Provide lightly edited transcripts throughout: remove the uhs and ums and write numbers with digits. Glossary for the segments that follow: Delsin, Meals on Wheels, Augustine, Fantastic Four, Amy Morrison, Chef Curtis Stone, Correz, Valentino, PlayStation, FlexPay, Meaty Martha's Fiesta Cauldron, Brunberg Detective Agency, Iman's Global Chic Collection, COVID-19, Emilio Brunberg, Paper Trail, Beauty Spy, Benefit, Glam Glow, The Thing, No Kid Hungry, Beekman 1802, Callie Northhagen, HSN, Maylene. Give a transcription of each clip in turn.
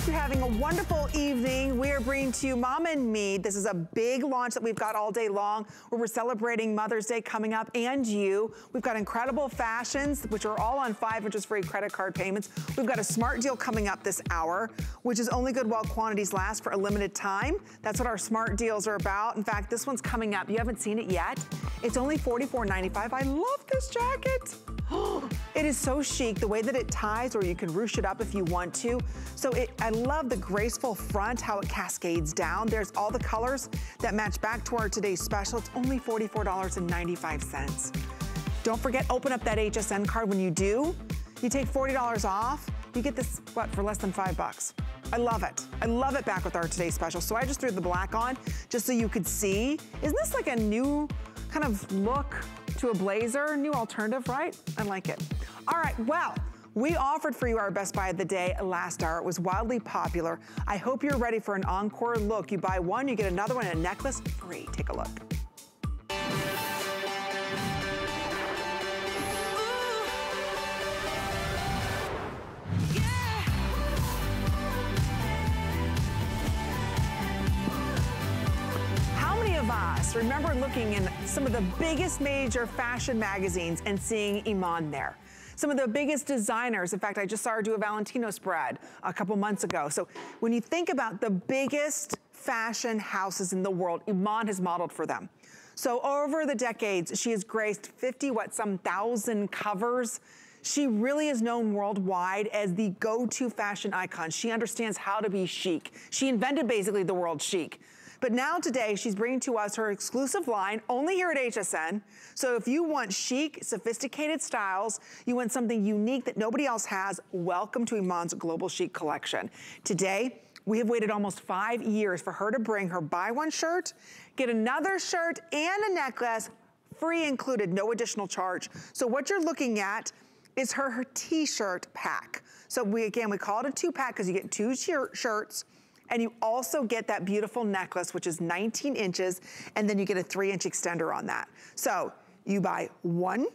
hope you're having a wonderful evening. We are bringing to you Mom and Me. This is a big launch that we've got all day long where we're celebrating Mother's Day coming up and you. We've got incredible fashions, which are all on 5 interest-free credit card payments. We've got a smart deal coming up this hour, which is only good while quantities last for a limited time. That's what our smart deals are about. In fact, this one's coming up. You haven't seen it yet. It's only $44.95. I love this jacket. It is so chic, the way that it ties, or you can ruche it up if you want to. So I love the graceful front, how it cascades down. There's all the colors that match back to our today's special. It's only $44.95. Don't forget, open up that HSN card when you do. You take $40 off, you get this, what, for less than $5. I love it. I love it back with our today's special. So I just threw the black on just so you could see. Isn't this like a new kind of look to a blazer, new alternative, right? I like it. All right, well, we offered for you our Best Buy of the Day last hour. It was wildly popular. I hope you're ready for an encore look. You buy one, you get another one, and a necklace free. Take a look. Remember looking in some of the biggest major fashion magazines and seeing Iman there. Some of the biggest designers. In fact, I just saw her do a Valentino spread a couple months ago. So when you think about the biggest fashion houses in the world, Iman has modeled for them. So over the decades, she has graced 50-some thousand covers. She really is known worldwide as the go-to fashion icon. She understands how to be chic. She invented basically the word chic. But now today, she's bringing to us her exclusive line, only here at HSN. So if you want chic, sophisticated styles, you want something unique that nobody else has, welcome to Iman's Global Chic Collection. Today, we have waited almost 5 years for her to bring her buy one shirt, get another shirt and a necklace, free included, no additional charge. So what you're looking at is her t-shirt pack. So again, we call it a two-pack because you get 2 shirts, and you also get that beautiful necklace, which is 19 inches, and then you get a 3-inch extender on that. So you buy one,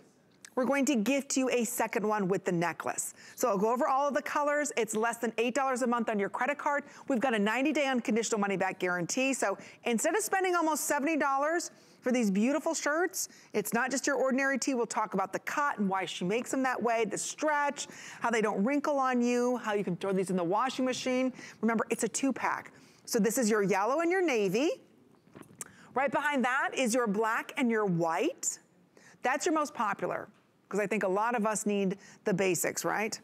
we're going to gift you a second one with the necklace. So I'll go over all of the colors. It's less than $8 a month on your credit card. We've got a 90-day unconditional money-back guarantee. So instead of spending almost $70 for these beautiful shirts, it's not just your ordinary tee. We'll talk about the cut and why she makes them that way, the stretch, how they don't wrinkle on you, how you can throw these in the washing machine. Remember, it's a 2-pack. So this is your yellow and your navy. Right behind that is your black and your white. That's your most popular, because I think a lot of us need the basics, right?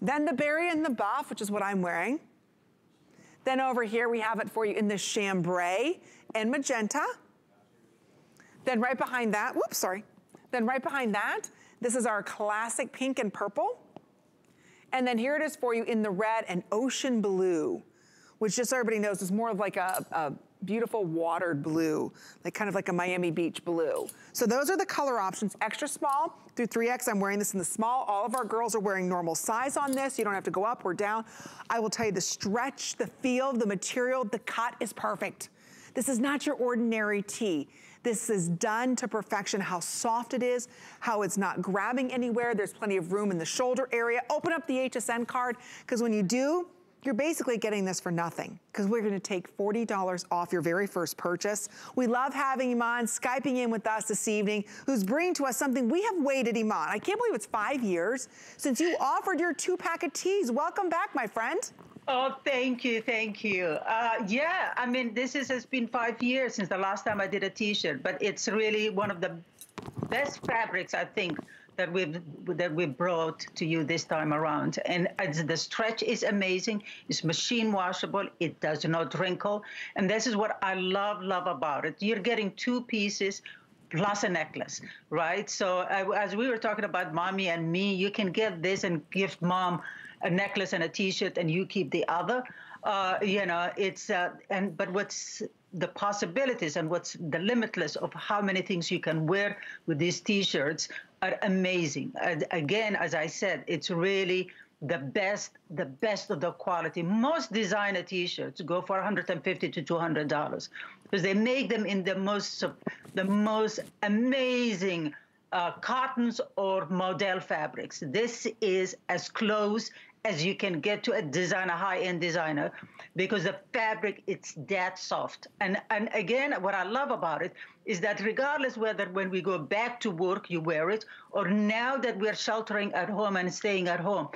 Then the berry and the buff, which is what I'm wearing. Then over here, we have it for you in the chambray and magenta. Then right behind that, whoops, sorry. Then right behind that, this is our classic pink and purple. And then here it is for you in the red and ocean blue, which just so everybody knows is more of like a beautiful watered blue, like kind of like a Miami Beach blue. So those are the color options, extra small through 3X. I'm wearing this in the small. All of our girls are wearing normal size on this. You don't have to go up or down. I will tell you the stretch, the feel, the material, the cut is perfect. This is not your ordinary tee. This is done to perfection, how soft it is, how it's not grabbing anywhere. There's plenty of room in the shoulder area. Open up the HSN card, because when you do, you're basically getting this for nothing, because we're gonna take $40 off your very first purchase. We love having Iman Skyping in with us this evening, who's bringing to us something we have waited, Iman. I can't believe it's 5 years since you offered your 2-pack of teas. Welcome back, my friend. Oh, thank you, thank you. Yeah, I mean, this has been 5 years since the last time I did a t-shirt, but it's really one of the best fabrics, I think, that we brought to you this time around. And the stretch is amazing. It's machine washable. It does not wrinkle. And this is what I love about it. You're getting 2 pieces plus a necklace, right? So as we were talking about Mommy and Me, you can get this and gift Mom a necklace and a t-shirt, and you keep the other. You know, it's, but what's the possibilities and what's the limitless of how many things you can wear with these t-shirts are amazing. And again, as I said, it's really the best of the quality. Most designer t-shirts go for $150 to $200 because they make them in the most amazing cottons or modal fabrics. This is as close as you can get to a designer, high-end designer, because the fabric, it's that soft. And again, what I love about it is that regardless whether when we go back to work, you wear it, or now that we're sheltering at home and staying at home,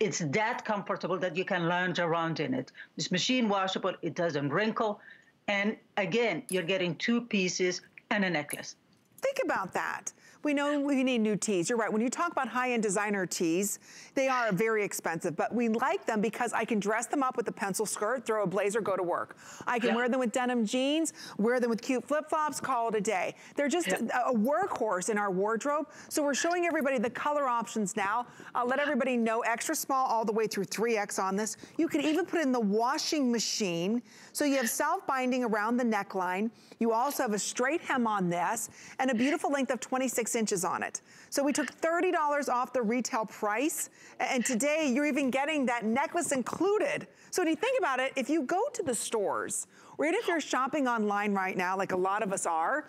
it's that comfortable that you can lounge around in it. It's machine washable, it doesn't wrinkle. And again, you're getting two pieces and a necklace. Think about that. We know we need new tees. You're right. When you talk about high-end designer tees, they are very expensive, but we like them because I can dress them up with a pencil skirt, throw a blazer, go to work. I can wear them with denim jeans, wear them with cute flip-flops, call it a day. They're just a workhorse in our wardrobe. So we're showing everybody the color options now. I'll let everybody know extra small all the way through 3X on this. You can even put it in the washing machine. So you have self-binding around the neckline. You also have a straight hem on this and a beautiful length of 26 inches on it. So we took $30 off the retail price, and today you're even getting that necklace included. So when you think about it, if you go to the stores, or even if you're shopping online right now, like a lot of us are,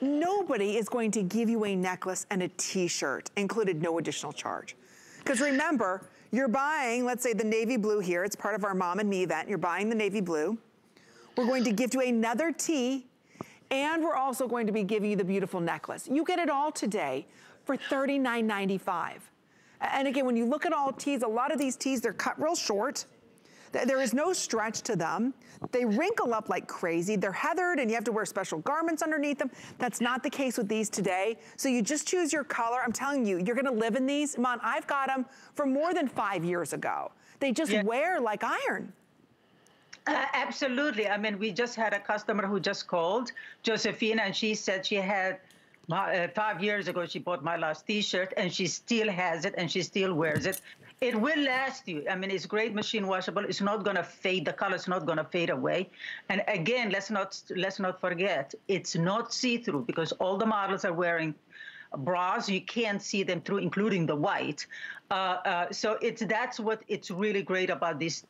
nobody is going to give you a necklace and a t-shirt included, no additional charge. Because remember, you're buying, let's say the navy blue here, it's part of our Mom and Me event, you're buying the navy blue. We're going to give you another tee, and we're also going to be giving you the beautiful necklace. You get it all today for $39.95. And again, when you look at all tees, a lot of these tees, they're cut real short. There is no stretch to them. They wrinkle up like crazy. They're heathered and you have to wear special garments underneath them. That's not the case with these today. So you just choose your color. I'm telling you, you're gonna live in these. Iman, I've got them from more than 5 years ago. They just wear like iron. Absolutely. I mean, we just had a customer who just called, Josephina, and she said she had, 5 years ago, she bought my last t-shirt, and she still has it, and she still wears it. It will last you. I mean, it's great machine washable. It's not going to fade. The color's not going to fade away. And again, let's not forget, it's not see-through, because all the models are wearing bras. You can't see them through, including the white. So that's what it's really great about these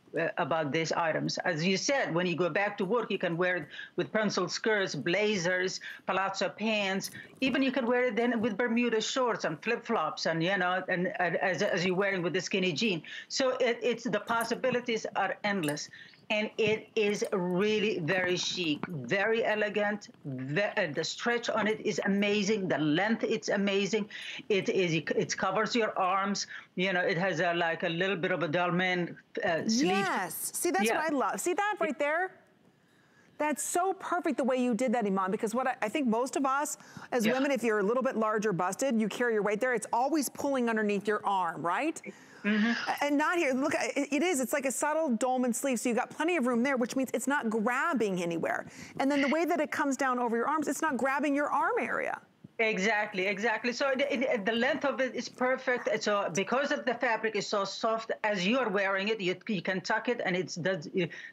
items. As you said, when you go back to work, you can wear it with pencil skirts, blazers, palazzo pants. Even you can wear it then with Bermuda shorts and flip flops, and you know, and as you're wearing with the skinny jean. So it's the possibilities are endless, and it is really very chic, very elegant. The stretch on it is amazing. The length, it's amazing. It covers your arms. You know, it has like a little bit of a dolman sleeve. Yes, see, that's what I love. See that right there? That's so perfect the way you did that, Iman, because what I think most of us as women, if you're a little bit larger busted, you carry your weight there, it's always pulling underneath your arm, right? Mm-hmm. And not here, look, it's like a subtle dolman sleeve, so you've got plenty of room there, which means it's not grabbing anywhere. And then the way that it comes down over your arms, it's not grabbing your arm area. Exactly, exactly. So the length of it is perfect. So because of the fabric is so soft, as you are wearing it, you can tuck it, and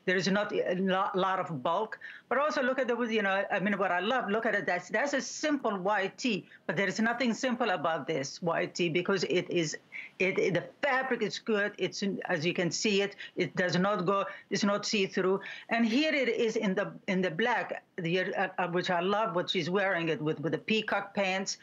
there is not a lot of bulk. But also look at the, you know, I mean, what I love, look at it, that's a simple white tee, but there is nothing simple about this white tee, because the fabric is good. It's, as you can see it, it does not go, it's not see-through. And here it is in the black, which I love what she's wearing it with the peacock pants,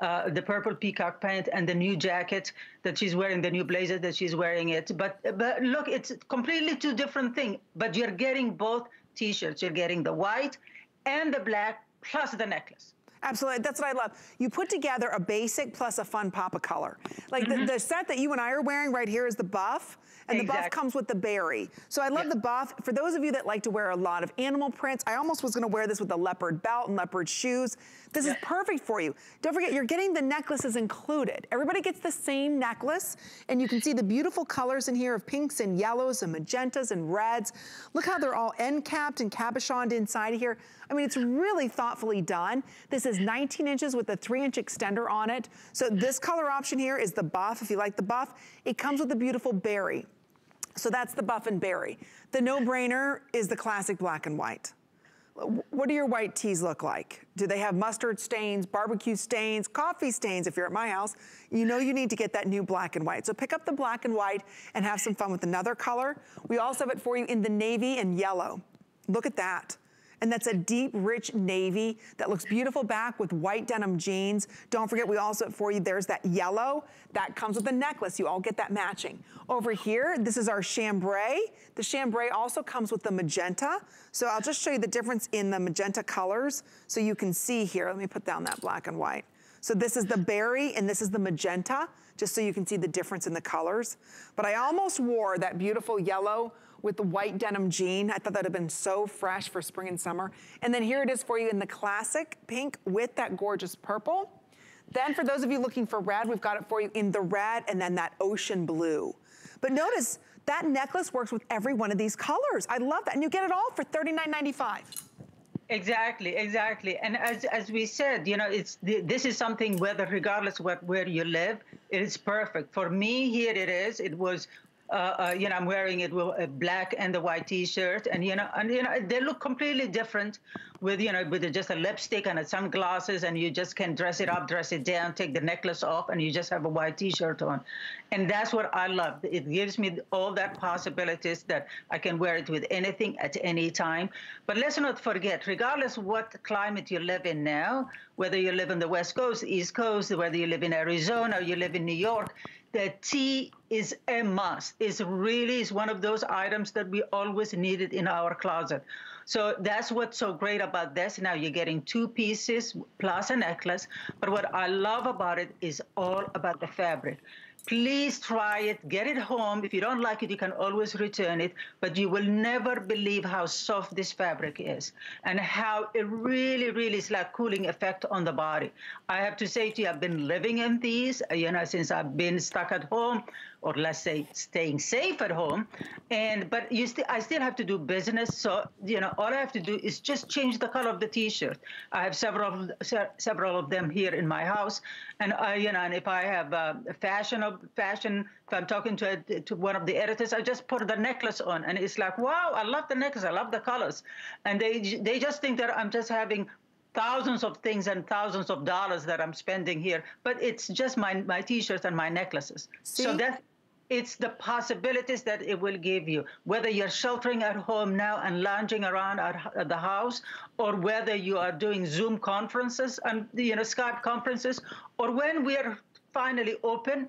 the purple peacock pant, and the new jacket that she's wearing, the new blazer that she's wearing it. But look, it's completely two different things, but you're getting both t-shirts. You're getting the white and the black plus the necklace. Absolutely, that's what I love. You put together a basic plus a fun pop of color. Like the set that you and I are wearing right here is the buff, and the buff comes with the berry. So I love the buff. For those of you that like to wear a lot of animal prints, I almost was gonna wear this with a leopard belt and leopard shoes. This is perfect for you. Don't forget, you're getting the necklaces included. Everybody gets the same necklace, and you can see the beautiful colors in here of pinks and yellows and magentas and reds. Look how they're all end-capped and cabochoned inside here. I mean, it's really thoughtfully done. This is 19 inches with a 3-inch extender on it. So this color option here is the buff, if you like the buff. It comes with a beautiful berry. So that's the buff and berry. The no-brainer is the classic black and white. What do your white tees look like? Do they have mustard stains, barbecue stains, coffee stains? If you're at my house, you know you need to get that new black and white. So pick up the black and white and have some fun with another color. We also have it for you in the navy and yellow. Look at that. and that's a deep, rich navy that looks beautiful back with white denim jeans. Don't forget, we also have for you, there's that yellow that comes with the necklace. You all get that matching. Over here, this is our chambray. The chambray also comes with the magenta. So I'll just show you the difference in the magenta colors so you can see here. Let me put down that black and white. So this is the berry and this is the magenta, just so you can see the difference in the colors. But I almost wore that beautiful yellow with the white denim jean. I thought that'd have been so fresh for spring and summer. And then here it is for you in the classic pink with that gorgeous purple. Then for those of you looking for red, we've got it for you in the red and then that ocean blue. But notice that necklace works with every one of these colors. I love that. And you get it all for $39.95. Exactly, exactly. And as we said, you know, it's this is something whether regardless of where you live, it is perfect. For me, here it is. It was, you know, I'm wearing it with a black and a white T-shirt, and they look completely different with, you know, with just a lipstick and some glasses, and you just can dress it up, dress it down, take the necklace off, and you just have a white T-shirt on. And that's what I love. It gives me all that possibilities that I can wear it with anything at any time. But let's not forget, regardless of what climate you live in now, whether you live on the West Coast, East Coast, whether you live in Arizona, or you live in New York, the tea is a must. It really is one of those items that we always needed in our closet. So that's what's so great about this. Now you're getting two pieces plus a necklace. But what I love about it is all about the fabric. Please try it. Get it home. If you don't like it, you can always return it. But you will never believe how soft this fabric is and how it really, really is like cooling effect on the body. I have to say to you, I've been living in these, you know, since I've been stuck at home, or let's say staying safe at home. But I still have to do business. So, you know, all I have to do is just change the color of the T-shirt. I have several of them here in my house. And, you know, and if I have a fashion, if I'm talking to one of the editors, I just put the necklace on. And it's like, wow, I love the necklace. I love the colors. And they just think that I'm just having thousands of things and thousands of dollars that I'm spending here. But it's just my T-shirts and my necklaces. See? So that's... It's the possibilities that it will give you, whether you're sheltering at home now and lounging around at the house, or whether you are doing Zoom conferences and, you know, Skype conferences, or when we are finally open,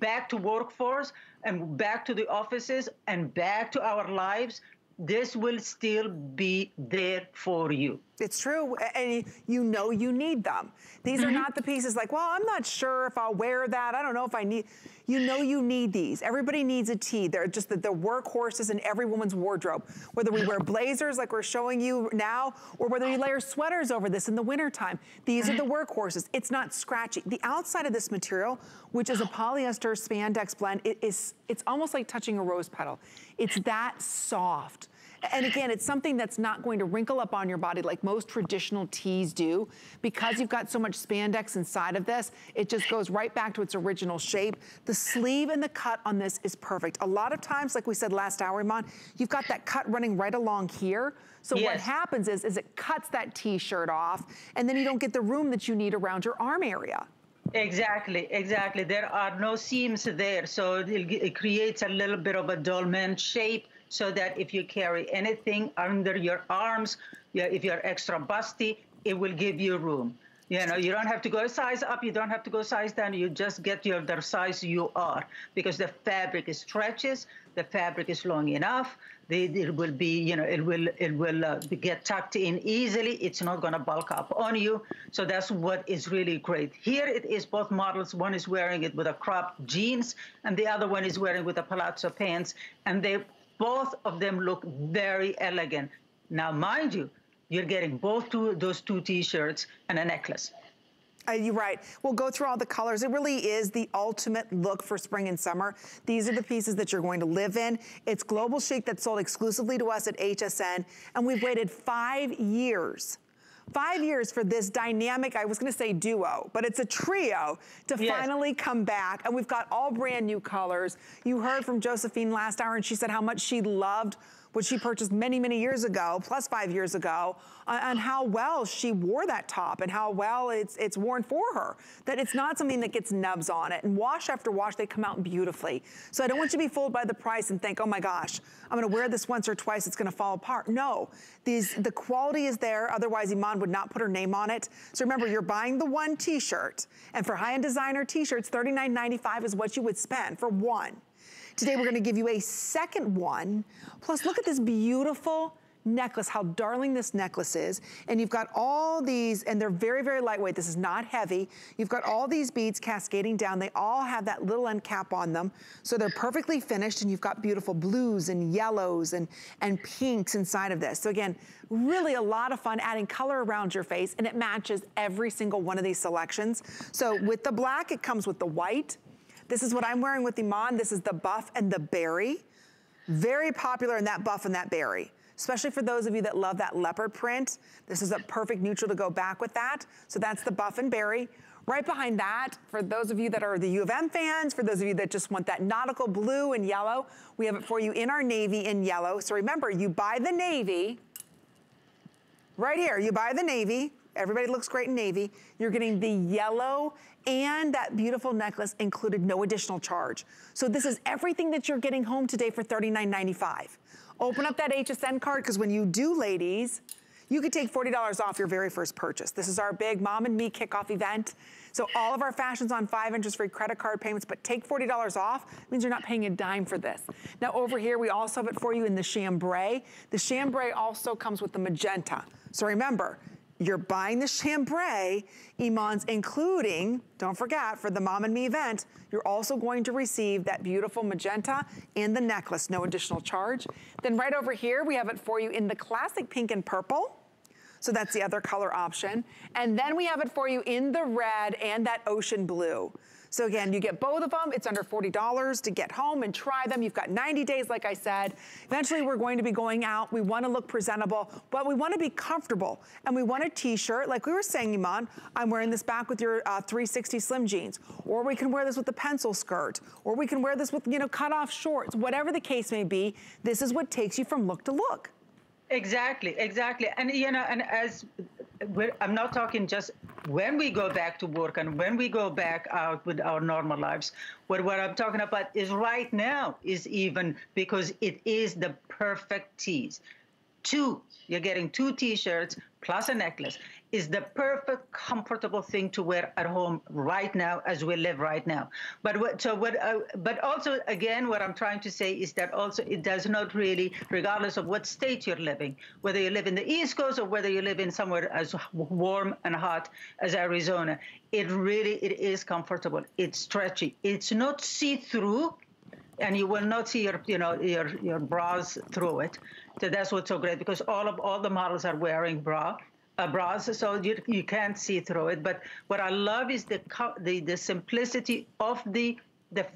back to workforce and back to the offices and back to our lives, this will still be there for you. It's true, and you know you need them. These are not the pieces like, well, I'm not sure if I'll wear that. I don't know if I need, you know you need these. Everybody needs a tee. They're just the workhorses in every woman's wardrobe. Whether we wear blazers like we're showing you now, or whether you layer sweaters over this in the wintertime, these are the workhorses. It's not scratchy. The outside of this material, which is a polyester spandex blend, it's almost like touching a rose petal. It's that soft. And again, it's something that's not going to wrinkle up on your body like most traditional tees do. Because you've got so much spandex inside of this, it just goes right back to its original shape. The sleeve and the cut on this is perfect. A lot of times, like we said last hour, Iman, you've got that cut running right along here. So yes. What happens is it cuts that T-shirt off, and then you don't get the room that you need around your arm area. Exactly, exactly. There are no seams there, so it creates a little bit of a dolman shape, so that if you carry anything under your arms, if you're extra busty, it will give you room. You know, you don't have to go size up, you don't have to go size down, you just get the size you are, because the fabric stretches, the fabric is long enough, it will be, you know, it will get tucked in easily. It's not going to bulk up on you. So that's what is really great. Here it is, both models. One is wearing it with a cropped jeans, and the other one is wearing with a palazzo pants, and both of them look very elegant. Now, mind you, you're getting those two T-shirts and a necklace. You're right. We'll go through all the colors. It really is the ultimate look for spring and summer. These are the pieces that you're going to live in. It's Global Chic that's sold exclusively to us at HSN, and we've waited 5 years. 5 years for this dynamic, I was gonna say duo, but it's a trio to finally come back. And we've got all brand new colors. You heard from Josephine last hour, and she said how much she loved which she purchased many, many years ago, plus 5 years ago, on how well she wore that top and how well it's worn for her. That it's not something that gets nubs on it. And wash after wash, they come out beautifully. So I don't want you to be fooled by the price and think, oh my gosh, I'm gonna wear this once or twice, it's gonna fall apart. No, the quality is there, otherwise Iman would not put her name on it. So remember, you're buying the one t-shirt, and for high-end designer t-shirts, $39.95 is what you would spend for one. Today we're gonna give you a second one, plus look at this beautiful necklace, how darling this necklace is. And you've got all these, and they're very, very lightweight. This is not heavy. You've got all these beads cascading down. They all have that little end cap on them. So they're perfectly finished, and you've got beautiful blues and yellows and pinks inside of this. So again, really a lot of fun adding color around your face, and it matches every single one of these selections. So with the black, it comes with the white. This is what I'm wearing with Iman. This is the buff and the berry. Very popular in that buff and that berry, especially for those of you that love that leopard print. This is a perfect neutral to go back with that. So that's the buff and berry. Right behind that, for those of you that are the U of M fans, for those of you that just want that nautical blue and yellow, we have it for you in our navy in yellow. So remember, you buy the navy, right here, you buy the navy, everybody looks great in navy, you're getting the yellow and that beautiful necklace included, no additional charge. So this is everything that you're getting home today for $39.95. Open up that HSN card, because when you do, ladies, you could take $40 off your very first purchase. This is our big Mom and Me kickoff event. So all of our fashions on 5 interest-free credit card payments, but take $40 off. It means you're not paying a dime for this. Now over here, we also have it for you in the chambray. The chambray also comes with the magenta. So remember, you're buying the chambray, Iman's including, don't forget, for the Mom and Me event, you're also going to receive that beautiful magenta and the necklace, no additional charge. Then right over here, we have it for you in the classic pink and purple. So that's the other color option. And then we have it for you in the red and that ocean blue. So again, you get both of them. It's under $40 to get home and try them. You've got 90 days, like I said. Eventually, we're going to be going out. We want to look presentable, but we want to be comfortable. And we want a t-shirt. Like we were saying, Iman, I'm wearing this back with your 360 slim jeans. Or we can wear this with the pencil skirt. Or we can wear this with, you know, cut-off shorts. Whatever the case may be, this is what takes you from look to look. Exactly, exactly. And, you know, and as we're, I'm not talking just when we go back to work and when we go back out with our normal lives, but what I'm talking about is right now is even because it is the perfect tease. You're getting 2 t-shirts plus a necklace. Is the perfect, comfortable thing to wear at home right now as we live right now. But what, so what? But also, again, what I'm trying to say is that also it does not really, regardless of what state you're living, whether you live in the East Coast or whether you live in somewhere as warm and hot as Arizona, it really, it is comfortable. It's stretchy. It's not see-through, and you will not see your, you know, your bras through it. So that's what's so great, because all the models are wearing bras, so you can't see through it. But what I love is the simplicity of the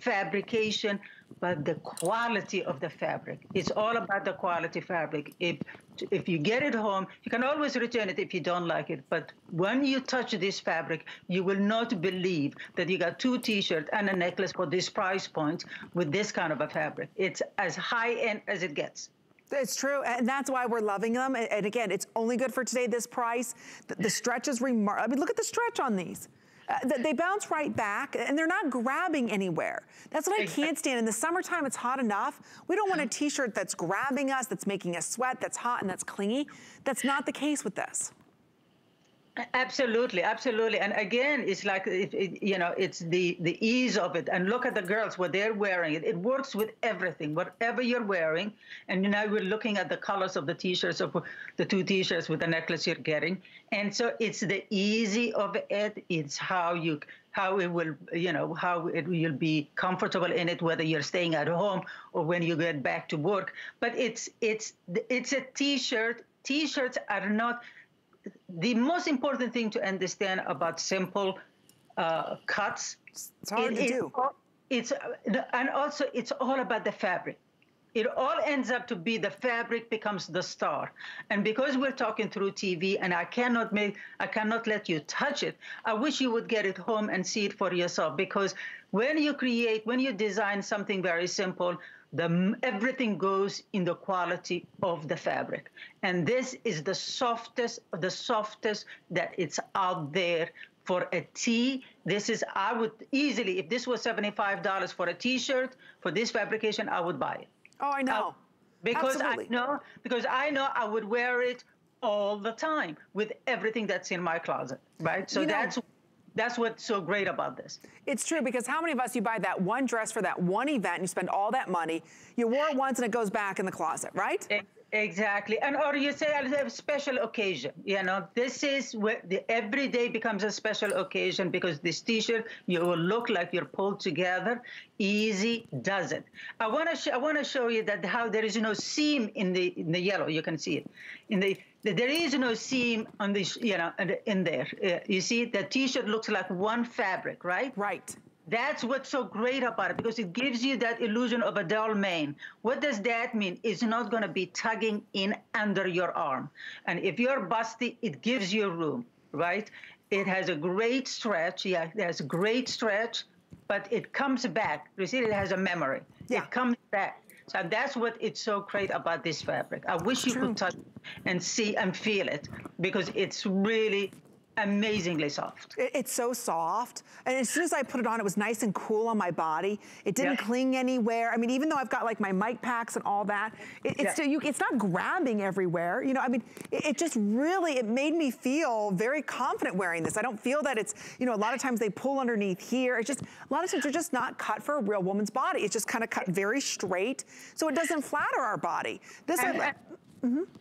fabrication, but the quality of the fabric. It's all about the quality fabric. If you get it home, you can always return it if you don't like it. But when you touch this fabric, you will not believe that you got 2 t-shirts and a necklace for this price point with this kind of a fabric. It's as high end as it gets. It's true, and that's why we're loving them. And again, it's only good for today, this price. The stretch is remarkable. I mean, look at the stretch on these. They bounce right back, and they're not grabbing anywhere. That's what I can't stand. In the summertime, it's hot enough. We don't want a t-shirt that's grabbing us, that's making us sweat, that's hot and that's clingy. That's not the case with this. Absolutely, absolutely. And again, it's like, you know, it's the ease of it. And look at the girls, what they're wearing. It works with everything, whatever you're wearing. And now we're looking at the colors of the t-shirts, of the 2 t-shirts with the necklace you're getting. And so it's the easy of it. It's how it will, you know, how it will be comfortable in it, whether you're staying at home or when you get back to work. But it's a t-shirt. T-shirts are not... The most important thing to understand about simple cuts. It's hard to do. And also, it's all about the fabric. it all ends up to be the fabric becomes the star. And because we're talking through TV and I cannot let you touch it, I wish you would get it home and see it for yourself, because when you create, when you design something very simple, everything goes in the quality of the fabric. And this is the softest that it's out there for a tee. This is, I would easily, if this was $75 for a t-shirt, for this fabrication, I would buy it. Oh, I know. Because I know I would wear it all the time with everything that's in my closet, right? So that's what's so great about this. It's true, because how many of us, you buy that one dress for that one event and you spend all that money, you wore it once and it goes back in the closet, right? Exactly, and or you say a special occasion, you know, this is where the everyday becomes a special occasion, because this t-shirt, you will look like you're pulled together, easy does it. I want to show you that how there is no seam in the yellow, you can see it. There is no seam on this, you know, in there. You see, the t-shirt looks like one fabric, right? Right. That's what's so great about it, because it gives you that illusion of a dull mane. What does that mean? It's not going to be tugging in under your arm. And if you're busty, it gives you room, right? It has a great stretch. Yeah, it has a great stretch, but it comes back. You see, it has a memory. Yeah. It comes back. So that's what it's so great about this fabric. I wish you could touch and see and feel it, because it's really amazingly soft. It's so soft. And as soon as I put it on, it was nice and cool on my body. It didn't cling anywhere. I mean, even though I've got like my mic packs and all that, it's not grabbing everywhere. You know, I mean, it just really, it made me feel very confident wearing this. I don't feel that it's, you know, a lot of times they pull underneath here. It's just, a lot of times they're just not cut for a real woman's body. It's just kind of cut very straight. So it doesn't flatter our body. This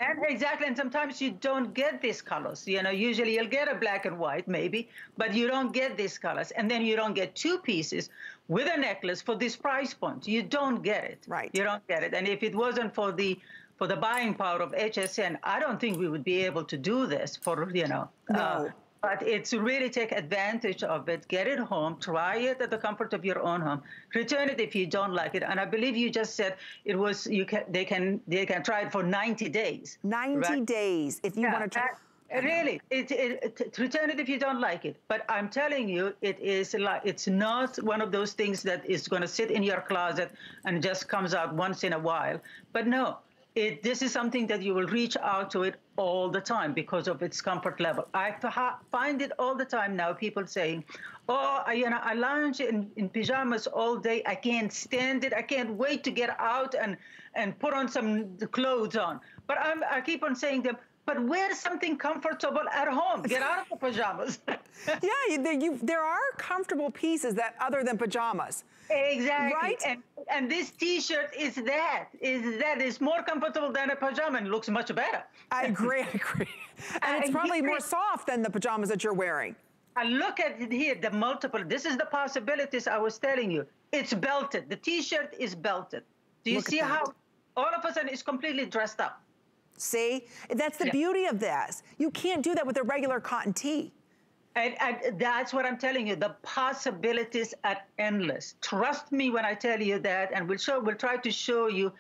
And sometimes you don't get these colors. You know, usually you'll get a black and white maybe, but you don't get these colors. And then you don't get two pieces with a necklace for this price point. You don't get it. Right. You don't get it. And if it wasn't for the buying power of HSN, I don't think we would be able to do this for, you know. No. But it's really take advantage of it. Get it home. Try it at the comfort of your own home. Return it if you don't like it. And I believe you just said it was they can try it for 90 days. 90 right? days if you want to try. Really, return it if you don't like it. But I'm telling you, it is like it's not one of those things that is going to sit in your closet and just comes out once in a while. But no. This is something that you will reach out to it all the time because of its comfort level. I find it all the time now, people saying, oh, you know, I lounge in pajamas all day. I can't stand it. I can't wait to get out and put on some clothes on. But I keep on saying to them, but wear something comfortable at home. Get out of the pajamas. There are comfortable pieces that other than pajamas. Exactly. Right? And this t-shirt is more comfortable than a pajama and looks much better. I agree. And it's probably more soft than the pajamas that you're wearing. And look at it here, the multiple. This is the possibilities I was telling you. It's belted. The t-shirt is belted. Do you see how all of a sudden it's completely dressed up? See, that's the beauty of this. You can't do that with a regular cotton tee. And that's what I'm telling you. The possibilities are endless. Trust me when I tell you that. And we'll try to show you.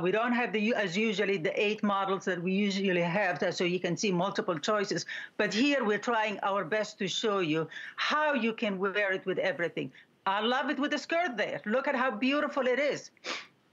We don't have as usually the 8 models that we usually have, so you can see multiple choices. But here we're trying our best to show you how you can wear it with everything. I love it with the skirt there. Look at how beautiful it is.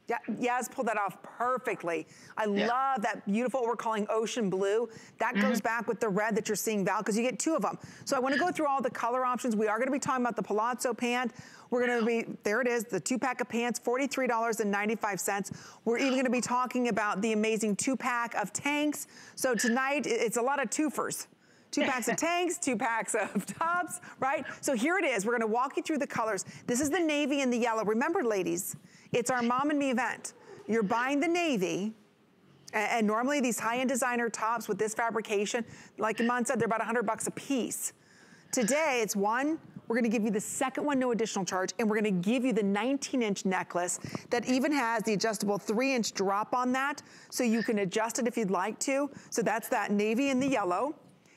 Yeah, Yaz pulled that off perfectly. I love that beautiful, what we're calling ocean blue. That goes back with the red that you're seeing, Val, because you get two of them. So I want to go through all the color options. We are going to be talking about the palazzo pant. We're going to be, there it is, the 2-pack of pants, $43.95. We're even going to be talking about the amazing 2-pack of tanks. So tonight, it's a lot of twofers. 2 packs of tanks, 2 packs of tops, right? So here it is. We're going to walk you through the colors. This is the navy and the yellow. Remember, ladies, it's our mom and me event. You're buying the navy, and normally these high-end designer tops with this fabrication, like Iman said, they're about $100 a piece. Today, it's one. We're gonna give you the second one, no additional charge, and we're gonna give you the 19-inch necklace that even has the adjustable 3-inch drop on that, so you can adjust it if you'd like to. So that's that navy and the yellow.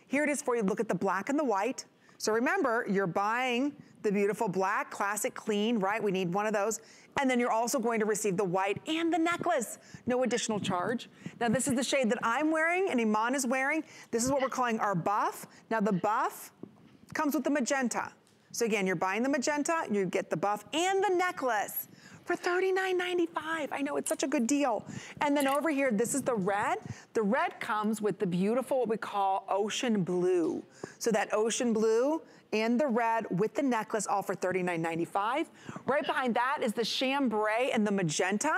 Here it is for you. Look at the black and the white. So remember, you're buying the beautiful black, classic, clean, right? We need one of those. And then you're also going to receive the white and the necklace. No additional charge. Now this is the shade that I'm wearing and Iman is wearing. This is what we're calling our buff. Now the buff comes with the magenta. So again, you're buying the magenta, you get the buff and the necklace for $39.95. I know, it's such a good deal. And then over here, this is the red. The red comes with the beautiful, what we call ocean blue. So that ocean blue and the red with the necklace, all for $39.95. Right behind that is the chambray and the magenta.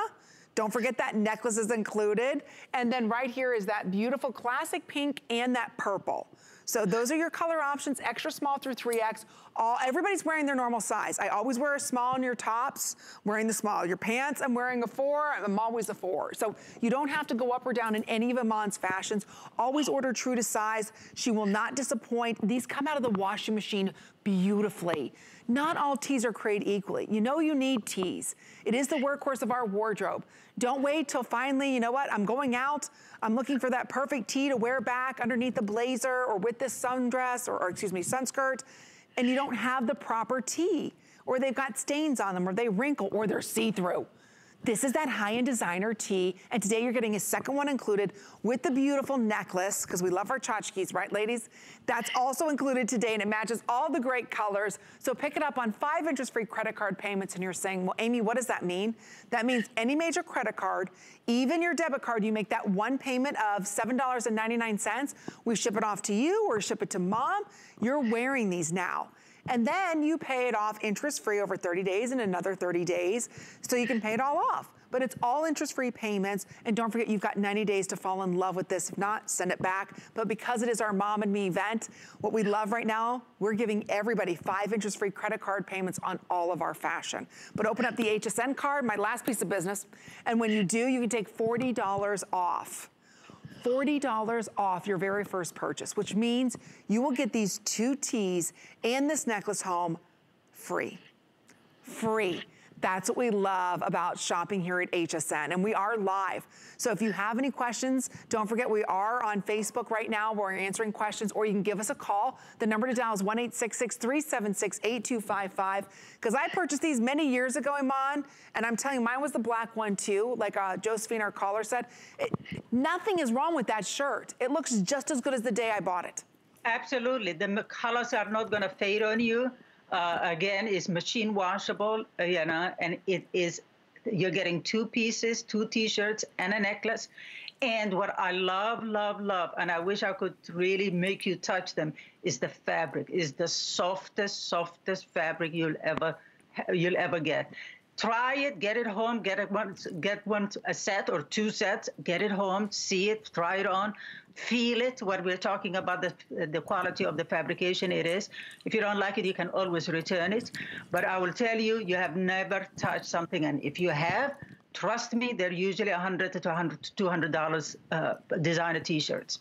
Don't forget that necklace is included. And then right here is that beautiful classic pink and that purple. So those are your color options, extra small through 3X. Everybody's wearing their normal size. I always wear a small in your tops, wearing the small. Your pants, I'm wearing a 4, I'm always a 4. So you don't have to go up or down in any of Iman's fashions. Always order true to size. She will not disappoint. These come out of the washing machine beautifully. Not all tees are created equally. You know you need tees. It is the workhorse of our wardrobe. Don't wait till finally, you know what, I'm going out, I'm looking for that perfect tee to wear back underneath the blazer or with this sundress or excuse me, sunskirt, and you don't have the proper tee, or they've got stains on them, or they wrinkle, or they're see-through. This is that high-end designer tee, and today you're getting a second one included with the beautiful necklace, because we love our tchotchkes, right ladies? That's also included today, and it matches all the great colors. So pick it up on 5 interest-free credit card payments, and you're saying, well, Amy, what does that mean? That means any major credit card, even your debit card, you make that one payment of $7.99. We ship it off to you or ship it to mom. You're wearing these now. And then you pay it off interest-free over 30 days and another 30 days, so you can pay it all off. But it's all interest-free payments, and don't forget, you've got 90 days to fall in love with this. If not, send it back. But because it is our Mom and Me event, what we love right now, we're giving everybody 5 interest-free credit card payments on all of our fashion. But open up the HSN card, my last piece of business, and when you do, you can take $40 off. $40 off your very first purchase, which means you will get these 2 tees and this necklace home free. Free. That's what we love about shopping here at HSN, and we are live. So if you have any questions, don't forget we are on Facebook right now. We're answering questions, or you can give us a call. The number to dial is 1-866-376-8255, because I purchased these many years ago, Iman, and I'm telling you, mine was the black one too, like Josephine, our caller, said. Nothing is wrong with that shirt. It looks just as good as the day I bought it. Absolutely. The colors are not going to fade on you. Again, it's machine washable, you know, and it is, you're getting 2 pieces, 2 t-shirts and a necklace. And what I love, love, love, and I wish I could really make you touch them, is the fabric. It's the softest, softest fabric you'll ever get. Try it, get it home, get one, a set or 2 sets, get it home, see it, try it on, feel it, what we're talking about, the quality of the fabrication it is. If you don't like it, you can always return it. But I will tell you, you have never touched something, and if you have, trust me, they're usually $100 to $200 designer t-shirts.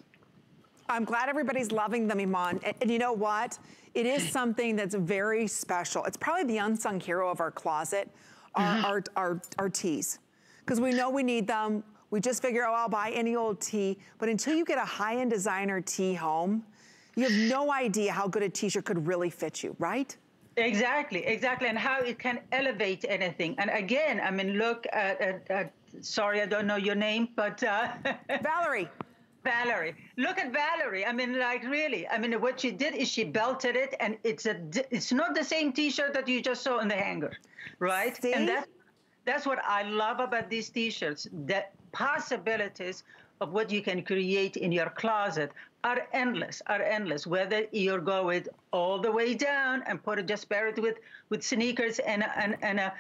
I'm glad everybody's loving them, Iman. And you know what? It is something that's very special. It's probably the unsung hero of our closet. Our teas, because we know we need them. We just figure, oh, I'll buy any old tea. But until you get a high-end designer tea home, you have no idea how good a t-shirt could really fit you, right? Exactly, exactly, and how it can elevate anything. And again, I mean, look at sorry, I don't know your name, but Valerie. Valerie, look at Valerie. I mean, like, really. I mean, what she did is she belted it, and it's not the same T-shirt that you just saw in the hanger, right? See? And that's what I love about these T-shirts. The possibilities of what you can create in your closet are endless, are endless. Whether you go it all the way down and put it, just pair it with sneakers and a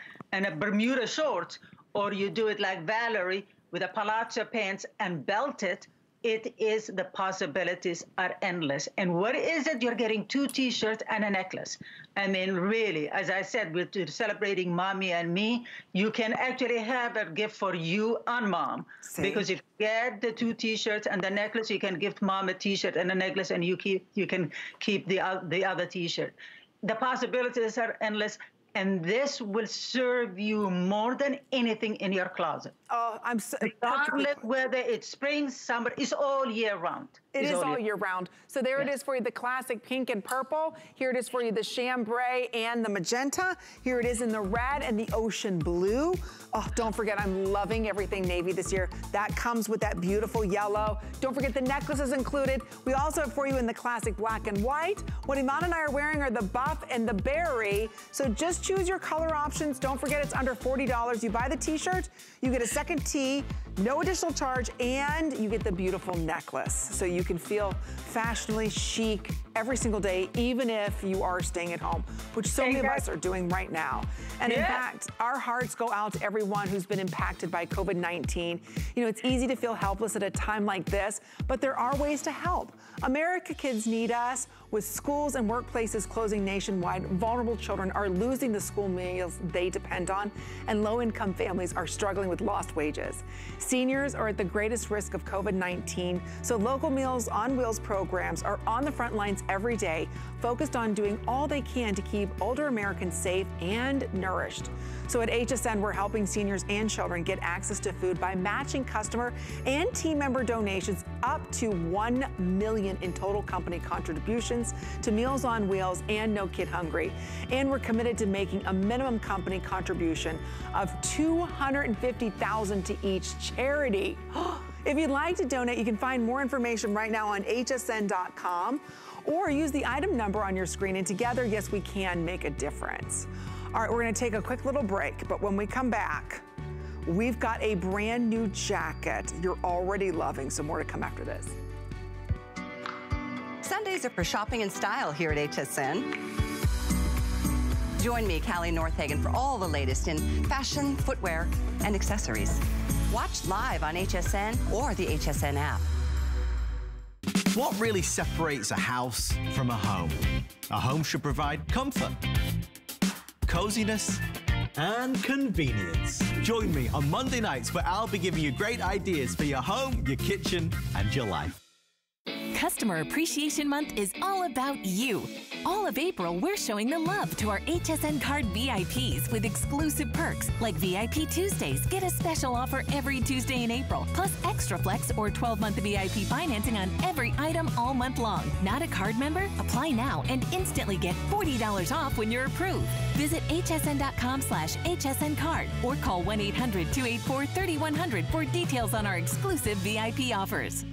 Bermuda short, or you do it like Valerie with a palazzo pants and belt it. It is, the possibilities are endless. And what is it? You're getting 2 T-shirts and a necklace. I mean, really, as I said, we're celebrating Mommy and Me. You can actually have a gift for you and mom. See? Because if you get the 2 T-shirts and the necklace, you can gift mom a T-shirt and a necklace, and you can keep the other T-shirt. The possibilities are endless. And this will serve you more than anything in your closet. Oh, I'm so... Regardless whether it's spring, summer, it's all year round. It is all year round. So there it is for you, the classic pink and purple. Here it is for you, the chambray and the magenta. Here it is in the red and the ocean blue. Oh, don't forget, I'm loving everything navy this year. That comes with that beautiful yellow. Don't forget the necklaces included. We also have for you in the classic black and white. What Iman and I are wearing are the buff and the berry. So just choose your color options. Don't forget, it's under $40. You buy the t-shirt, you get a second tee, no additional charge, and you get the beautiful necklace. So you can feel fashionably chic every single day, even if you are staying at home, which so many of us are doing right now. And in fact, our hearts go out to everyone who's been impacted by COVID-19. You know, it's easy to feel helpless at a time like this, but there are ways to help. America kids need us. With schools and workplaces closing nationwide, vulnerable children are losing the school meals they depend on, and low-income families are struggling with lost wages. Seniors are at the greatest risk of COVID-19, so local Meals on Wheels programs are on the front lines every day, focused on doing all they can to keep older Americans safe and nourished. So at HSN, we're helping seniors and children get access to food by matching customer and team member donations up to $1 million in total company contributions to Meals on Wheels and No Kid Hungry. And we're committed to making a minimum company contribution of $250,000 to each charity. If you'd like to donate, you can find more information right now on hsn.com or use the item number on your screen, and together, yes, we can make a difference. All right, we're gonna take a quick little break, but when we come back, we've got a brand new jacket you're already loving, so more to come after this. Sundays are for shopping in style here at HSN. Join me, Callie Northhagen, for all the latest in fashion, footwear, and accessories. Watch live on HSN or the HSN app. What really separates a house from a home? A home should provide comfort, coziness, and convenience. Join me on Monday nights where I'll be giving you great ideas for your home, your kitchen, and your life. Customer Appreciation Month is all about you. All of April, we're showing the love to our HSN Card VIPs with exclusive perks like VIP Tuesdays. Get a special offer every Tuesday in April, plus extra flex or 12-month VIP financing on every item all month long. Not a card member? Apply now and instantly get $40 off when you're approved. Visit hsn.com/hsncard or call 1-800-284-3100 for details on our exclusive VIP offers.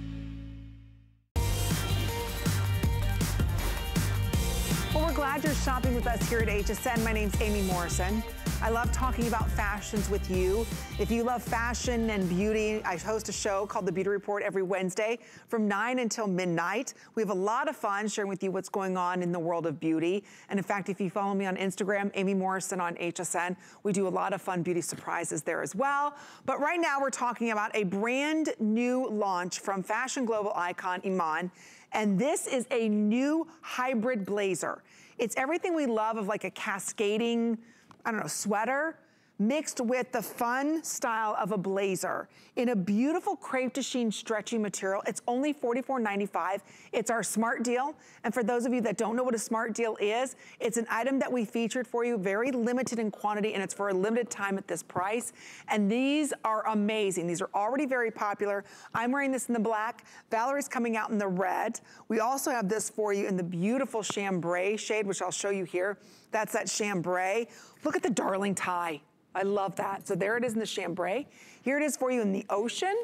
Well, we're glad you're shopping with us here at HSN. My name's Amy Morrison. I love talking about fashions with you. If you love fashion and beauty, I host a show called The Beauty Report every Wednesday from 9 until midnight. We have a lot of fun sharing with you what's going on in the world of beauty. And in fact, if you follow me on Instagram, Amy Morrison on HSN, we do a lot of fun beauty surprises there as well. But right now we're talking about a brand new launch from fashion global icon Iman. And this is a new hybrid blazer. It's everything we love of like a cascading, I don't know, sweater mixed with the fun style of a blazer in a beautiful crepe de chine stretchy material. It's only $44.95. It's our smart deal. And for those of you that don't know what a smart deal is, it's an item that we featured for you, very limited in quantity, and it's for a limited time at this price. And these are amazing. These are already very popular. I'm wearing this in the black. Valerie's coming out in the red. We also have this for you in the beautiful chambray shade, which I'll show you here. That's that chambray. Look at the darling tie. I love that. So there it is in the chambray. Here it is for you in the ocean.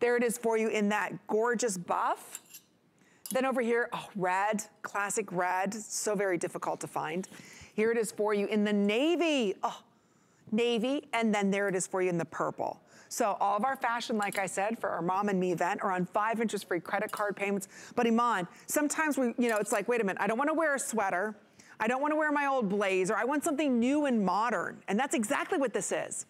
There it is for you in that gorgeous buff. Then over here, oh, red, classic red. So very difficult to find. Here it is for you in the navy. Oh, navy. And then there it is for you in the purple. So all of our fashion, like I said, for our Mom and Me event are on 5 interest-free credit card payments. But Iman, sometimes we, you know, it's like, wait a minute, I don't want to wear a sweater. I don't want to wear my old blazer. I want something new and modern. And that's exactly what this is.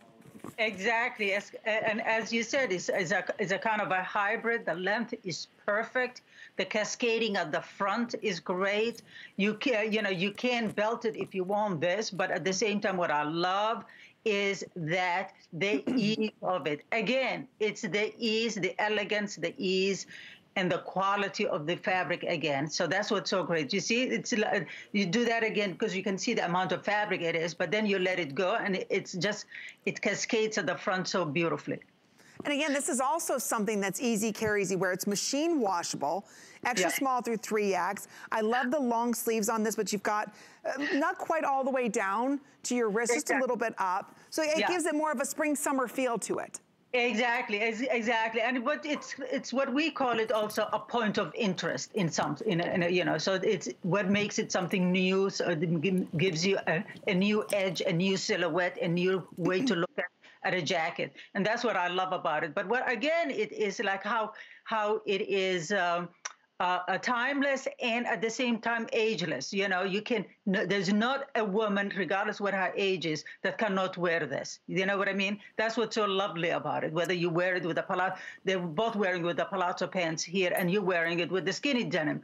Exactly. And as you said, it's a kind of a hybrid. The length is perfect. The cascading at the front is great. You can belt it if you want this, but at the same time, what I love is that the ease of it. Again, it's the ease, the elegance, the ease. and the quality of the fabric again. So that's what's so great. You see, it's, you do that again because you can see the amount of fabric it is, but then you let it go and it's just, it cascades at the front so beautifully. And again, this is also something that's easy carry, easy wear. It's machine washable, extra small through 3X. I love the long sleeves on this, but you've got not quite all the way down to your wrist, just a little bit up. So it gives it more of a spring summer feel to it. Exactly, exactly. And what it's what we call it also a point of interest in some, you know, so it's what makes it something new. So it gives you a new edge, a new silhouette, a new way to look at a jacket. And that's what I love about it. But what, again, it is like how it is timeless and at the same time ageless. You know, you can, there's not a woman, regardless what her age is, that cannot wear this. You know what I mean? That's what's so lovely about it. Whether you wear it with a palazzo, they're both wearing it with the palazzo pants here, and you're wearing it with the skinny denim.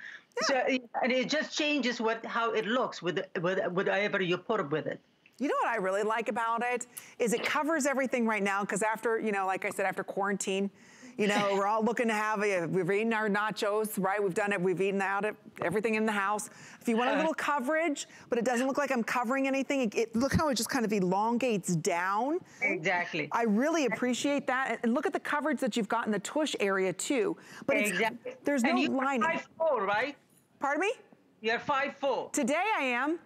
Yeah. So, and it just changes what, how it looks with whatever you put with it. You know what I really like about it is it covers everything right now, because after, you know, like I said, after quarantine, you know, we're all looking to have, we've eaten our nachos, right? We've done it, we've eaten out of everything in the house. If you want a little coverage, but it doesn't look like I'm covering anything, look how it just kind of elongates down. Exactly. I really appreciate that. And look at the coverage that you've got in the tush area too. But it's, there's no lining. And you're 5'4", right? Pardon me? You're 5'4". Today I am.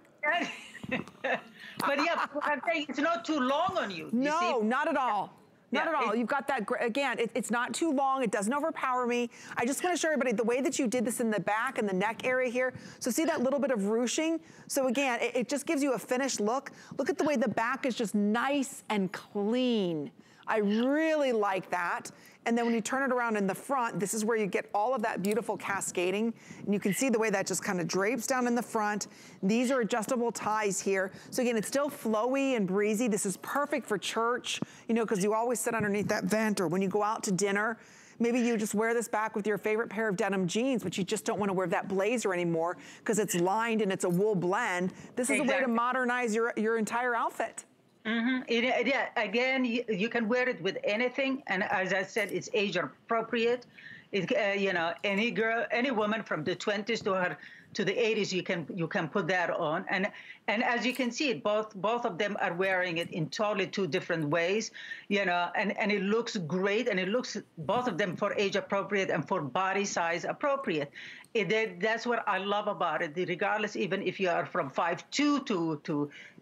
But yeah, I'm saying it's not too long on you. No, not at all. Not at all. You've got that, again, it's not too long. It doesn't overpower me. I just want to show everybody the way that you did this in the back and the neck area here. So see that little bit of ruching? So again, it just gives you a finished look. Look at the way the back is just nice and clean. I really like that. And then when you turn it around in the front, this is where you get all of that beautiful cascading. And you can see the way that just kind of drapes down in the front. These are adjustable ties here. So again, it's still flowy and breezy. This is perfect for church, you know, because you always sit underneath that vent, or when you go out to dinner. Maybe you just wear this back with your favorite pair of denim jeans, but you just don't want to wear that blazer anymore because it's lined and it's a wool blend. This is a way to modernize your entire outfit. Mm-hmm. Again, you can wear it with anything, and as I said, it's age appropriate. It, you know, any girl, any woman from the 20s to the 80s, you can put that on, and as you can see, both of them are wearing it in totally two different ways, you know, and it looks great, and it looks both of them for age appropriate and for body size appropriate. That's what I love about it. Regardless, even if you are from 5'2"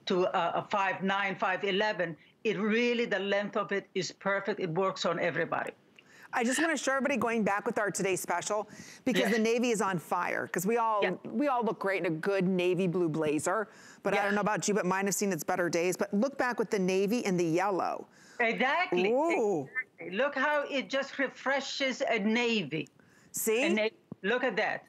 to 5'9", 5'11", it really, the length of it is perfect. It works on everybody. I just want to show everybody, going back with our Today Special, because the navy is on fire, because we all look great in a good navy blue blazer, but I don't know about you, but mine have seen its better days. But look back with the navy and the yellow. Exactly. Ooh. Exactly. Look how it just refreshes a navy. See? A navy. Look at that.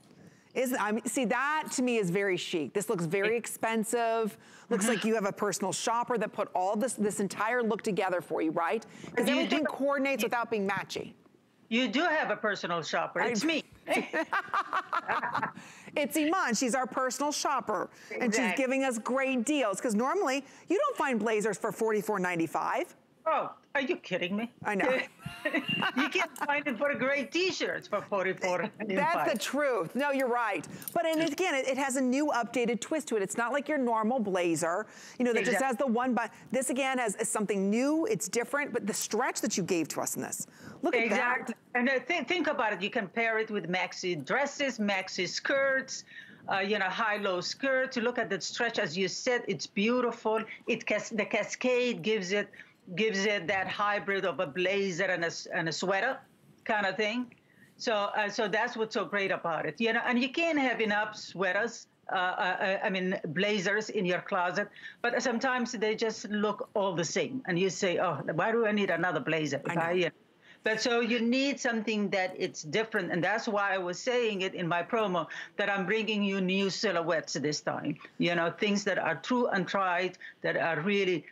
See, that to me is very chic. This looks very expensive. Looks like you have a personal shopper that put all this entire look together for you, right? Because everything coordinates without being matchy. You do have a personal shopper. It's me. It's Iman. She's our personal shopper. Exactly. And she's giving us great deals, because normally you don't find blazers for $44.95. Oh, are you kidding me? I know. You can't find it for great t-shirts for $44.95. That's the truth. No, you're right. But and again, it has a new updated twist to it. It's not like your normal blazer, you know, that just has the one button. This again is something new. It's different, but the stretch that you gave to us in this. Look at that. And think about it. You can pair it with maxi dresses, maxi skirts, you know, high-low skirt. To look at the stretch, as you said, it's beautiful. The cascade gives it that hybrid of a blazer and a sweater kind of thing. So so that's what's so great about it. You know, and you can't have enough sweaters, I mean, blazers in your closet, but sometimes they just look all the same. And you say, oh, why do I need another blazer? But so you need something that it's different. And that's why I was saying it in my promo, that I'm bringing you new silhouettes this time. You know, things that are true and tried, that are really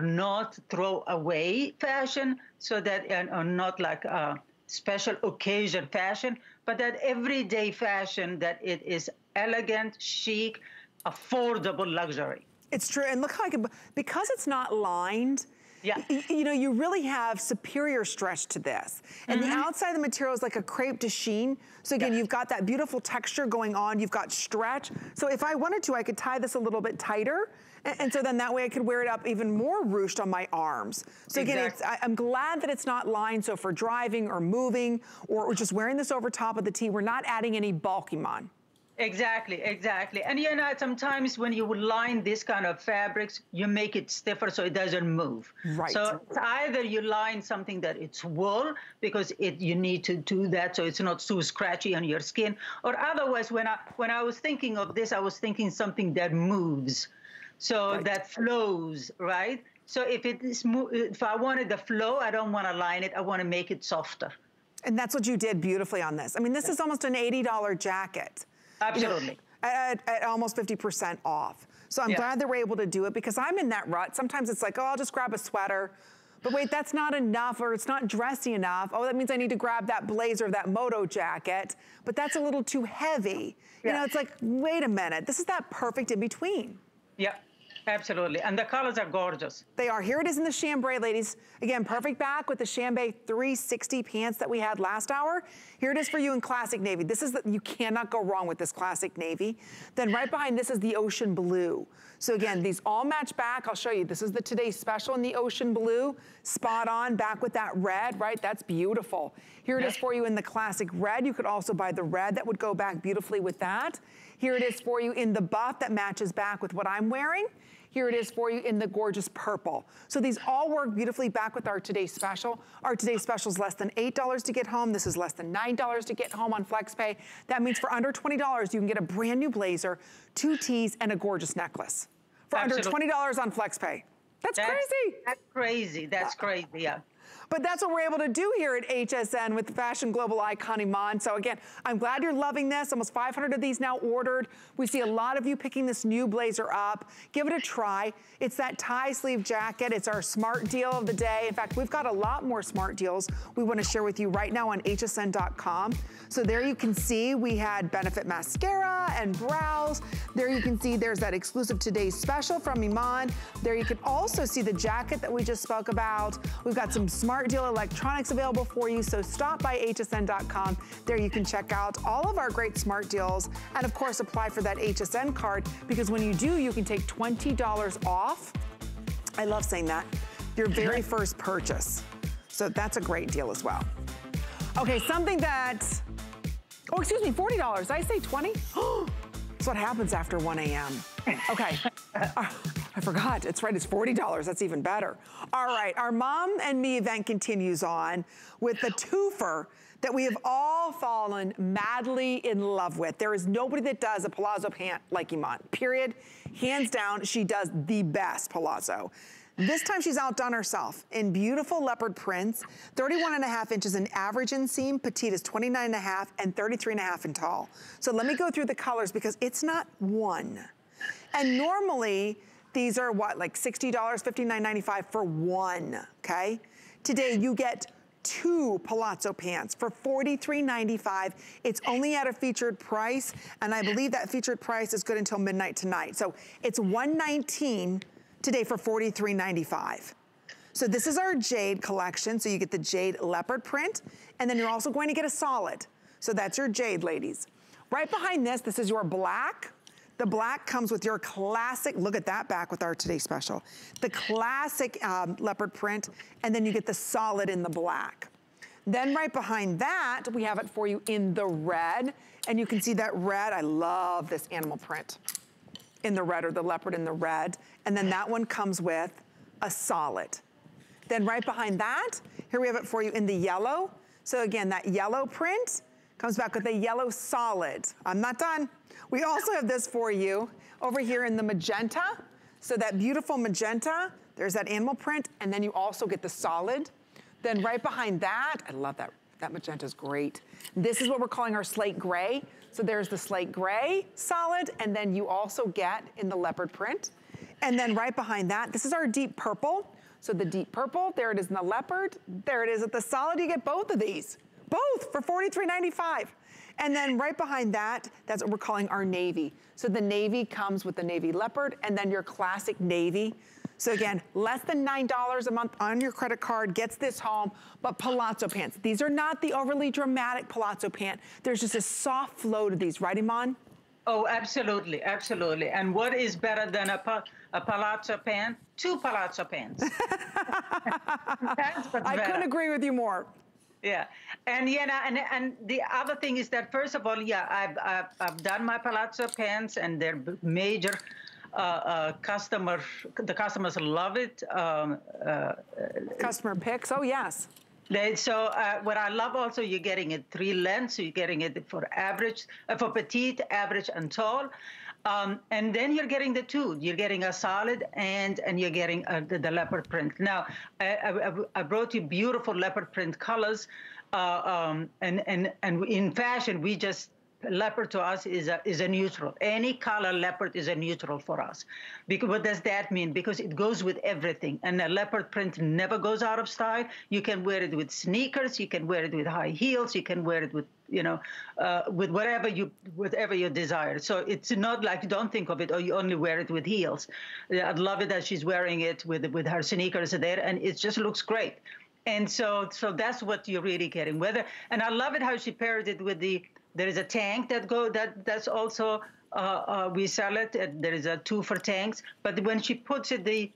not throw away fashion, so that are not like a special occasion fashion, but that everyday fashion, that it is elegant, chic, affordable luxury. It's true. And look how I can, because it's not lined, Yeah. You know, you really have superior stretch to this. And the outside of the material is like a crepe de chine. So again, you've got that beautiful texture going on. You've got stretch. So if I wanted to, I could tie this a little bit tighter. And so then that way I could wear it up even more ruched on my arms. So again, I'm glad that it's not lined. So for driving or moving or just wearing this over top of the tee, we're not adding any bulk, Iman. Exactly, exactly. And you know, sometimes when you line this kind of fabrics, you make it stiffer so it doesn't move. Right. So it's either you line something that it's wool, because you need to do that so it's not too scratchy on your skin. Or otherwise, when I was thinking of this, I was thinking something that moves, so that flows, right? So if I wanted the flow, I don't want to line it. I want to make it softer. And that's what you did beautifully on this. I mean, this is almost an $80 jacket. Absolutely. You know, at almost 50% off. So I'm glad that we're able to do it, because I'm in that rut. Sometimes it's like, oh, I'll just grab a sweater. But wait, that's not enough, or it's not dressy enough. Oh, that means I need to grab that blazer, that moto jacket. But that's a little too heavy. Yeah. You know, it's like, wait a minute. This is that perfect in between. Yeah, absolutely. And the colors are gorgeous. They are. Here it is in the chambray, ladies. Again, perfect back with the chambray 360 pants that we had last hour. Here it is for you in classic navy. This is the, you cannot go wrong with this classic navy. Then right behind this is the ocean blue. So again, these all match back. I'll show you. This is the today's special in the ocean blue. Spot on, back with that red, right? That's beautiful. Here it is for you in the classic red. You could also buy the red. That would go back beautifully with that. Here it is for you in the buff that matches back with what I'm wearing. Here it is for you in the gorgeous purple. So these all work beautifully back with our today's special. Our today's special is less than $8 to get home. This is less than $9 to get home on FlexPay. That means for under $20, you can get a brand new blazer, 2 tees, and a gorgeous necklace. For under $20 on FlexPay. That's crazy. That's crazy. That's crazy, yeah. But that's what we're able to do here at HSN with the fashion global icon Iman. So again, I'm glad you're loving this. Almost 500 of these now ordered. We see a lot of you picking this new blazer up. Give it a try. It's that tie sleeve jacket. It's our smart deal of the day. In fact, we've got a lot more smart deals we want to share with you right now on hsn.com. So there you can see we had Benefit mascara and brows. There you can see there's that exclusive today's special from Iman. There you can also see the jacket that we just spoke about. We've got some smart deal electronics available for you, so stop by hsn.com. There you can check out all of our great smart deals, and of course apply for that HSN card, because when you do, you can take $20 off. I love saying that. Your very first purchase. So that's a great deal as well. Okay, something that, oh, excuse me, $40. Did I say 20? That's what happens after 1 a.m. Okay. I forgot, it's right, it's $40, that's even better. All right, our Mom and Me event continues on with the twofer that we have all fallen madly in love with. There is nobody that does a palazzo pant like Iman, period. Hands down, she does the best palazzo. This time she's outdone herself in beautiful leopard prints, 31.5 inches in average inseam, petite is 29.5, and 33.5 in tall. So let me go through the colors, because it's not one. And normally, these are what, like $60, $59.95 for one, okay? Today you get 2 palazzo pants for $43.95. It's only at a featured price, and I believe that featured price is good until midnight tonight. So it's $119 today for $43.95. So this is our jade collection. So you get the jade leopard print, and then you're also going to get a solid. So that's your jade, ladies. Right behind this, this is your black. The black comes with your classic, look at that back with our today's special. The classic leopard print, and then you get the solid in the black. Then right behind that, we have it for you in the red, and you can see that red, I love this animal print in the red, or the leopard in the red, and then that one comes with a solid. Then right behind that, here we have it for you in the yellow. So again, that yellow print comes back with a yellow solid. I'm not done. We also have this for you over here in the magenta. So that beautiful magenta, there's that animal print, and then you also get the solid. Then right behind that, I love that, that magenta's great. This is what we're calling our slate gray. So there's the slate gray solid, and then you also get in the leopard print. And then right behind that, this is our deep purple. So the deep purple, there it is in the leopard. There it is at the solid, you get both of these. Both for $43.95. And then right behind that, that's what we're calling our navy. So the navy comes with the navy leopard, and then your classic navy. So again, less than $9 a month on your credit card gets this home. But palazzo pants, these are not the overly dramatic palazzo pant. There's just a soft flow to these, right, Iman? Oh, absolutely, absolutely. And what is better than a palazzo pant? Two palazzo pants. I couldn't agree with you more. Yeah, and you know, and the other thing is that first of all, yeah, I've done my palazzo pants, and they're major. The customers love it. Customer picks. Oh yes. So what I love also, you're getting it three lengths. So you're getting it for average, for petite, average, and tall. And then you're getting the two. You're getting a solid and you're getting the leopard print. Now, I brought you beautiful leopard print colors. And in fashion, we just, leopard to us is a neutral. Any color leopard is a neutral for us. Because what does that mean? Because it goes with everything. And a leopard print never goes out of style. You can wear it with sneakers. You can wear it with high heels. You can wear it with, you know, with whatever you desire. So it's not like, don't think of it, or you only wear it with heels. I'd love it that she's wearing it with her sneakers there, and it just looks great. And so that's what you're really getting. And I love it how she paired it with the. There is a tank that's also, we sell it. There is a two for tanks. But when she puts it, the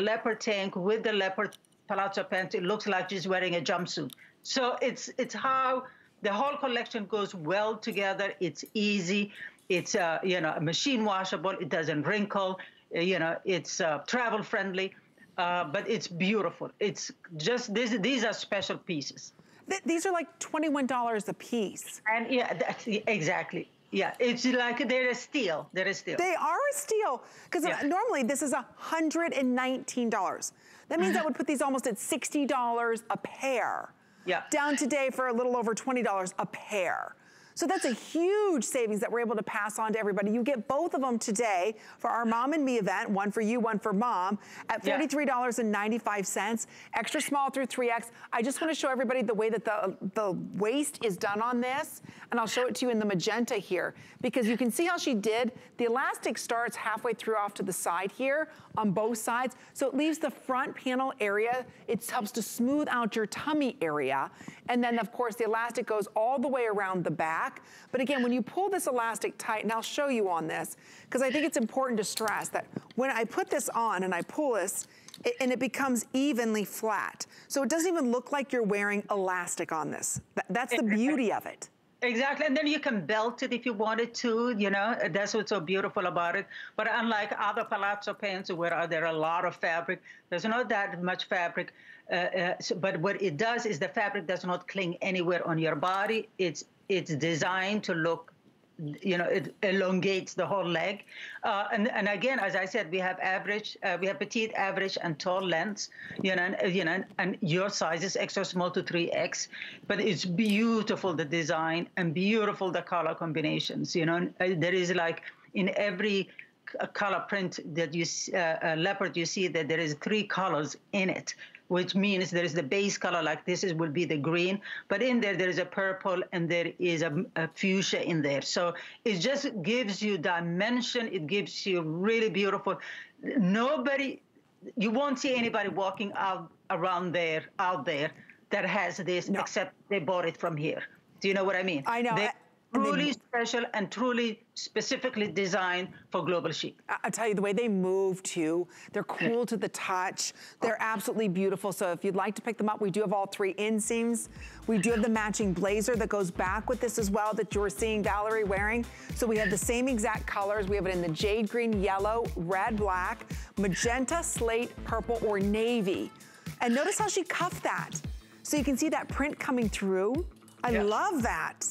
leopard tank with the leopard palazzo pants, it looks like she's wearing a jumpsuit. So it's how the whole collection goes well together. It's easy. It's, you know, machine washable. It doesn't wrinkle. You know, it's travel friendly, but it's beautiful. It's just, these are special pieces. These are like $21 a piece. And yeah, exactly. Yeah, it's like they're a steal. They're a steal. They are a steal, because yeah. Normally this is $119. That means I would put these almost at $60 a pair. Yeah. Down today for a little over $20 a pair. So that's a huge savings that we're able to pass on to everybody. You get both of them today for our Mom and Me event, one for you, one for Mom, at $43.95, extra small through 3X. I just wanna show everybody the way that the waist is done on this, and I'll show it to you in the magenta here, because you can see how she did. The elastic starts halfway through off to the side here on both sides, so it leaves the front panel area. It helps to smooth out your tummy area, and then of course the elastic goes all the way around the back. But again, when you pull this elastic tight, and I'll show you on this, because I think it's important to stress that when I put this on and I pull this, and it becomes evenly flat. So it doesn't even look like you're wearing elastic on this. That's the beauty of it. Exactly, and then you can belt it if you wanted to, you know, that's what's so beautiful about it. But unlike other palazzo pants where there are a lot of fabric, there's not that much fabric, but what it does is the fabric does not cling anywhere on your body. It's designed to look, you know, it elongates the whole leg. And again, as I said, we have average, we have petite, average, and tall lengths, you know, and your size is extra small to 3X. But it's beautiful, the design, and beautiful, the color combinations, you know. There is like in every color print that you, leopard, you see that there is three colors in it, which means there is the base color, like this is will be the green, but in there is a purple, and there is a fuchsia in there. So it just gives you dimension. It gives you really beautiful. Nobody, you won't see anybody walking out around there, out there, that has this, no. Except they bought it from here. Do you know what I mean? I know. Truly special and truly specifically designed for global chic. I tell you, the way they move too, they're cool to the touch. They're absolutely beautiful. So if you'd like to pick them up, we do have all three inseams. We do have the matching blazer that goes back with this as well that you were seeing Valerie wearing. So we have the same exact colors. We have it in the jade green, yellow, red, black, magenta, slate, purple, or navy. And notice how she cuffed that. So you can see that print coming through. I love that.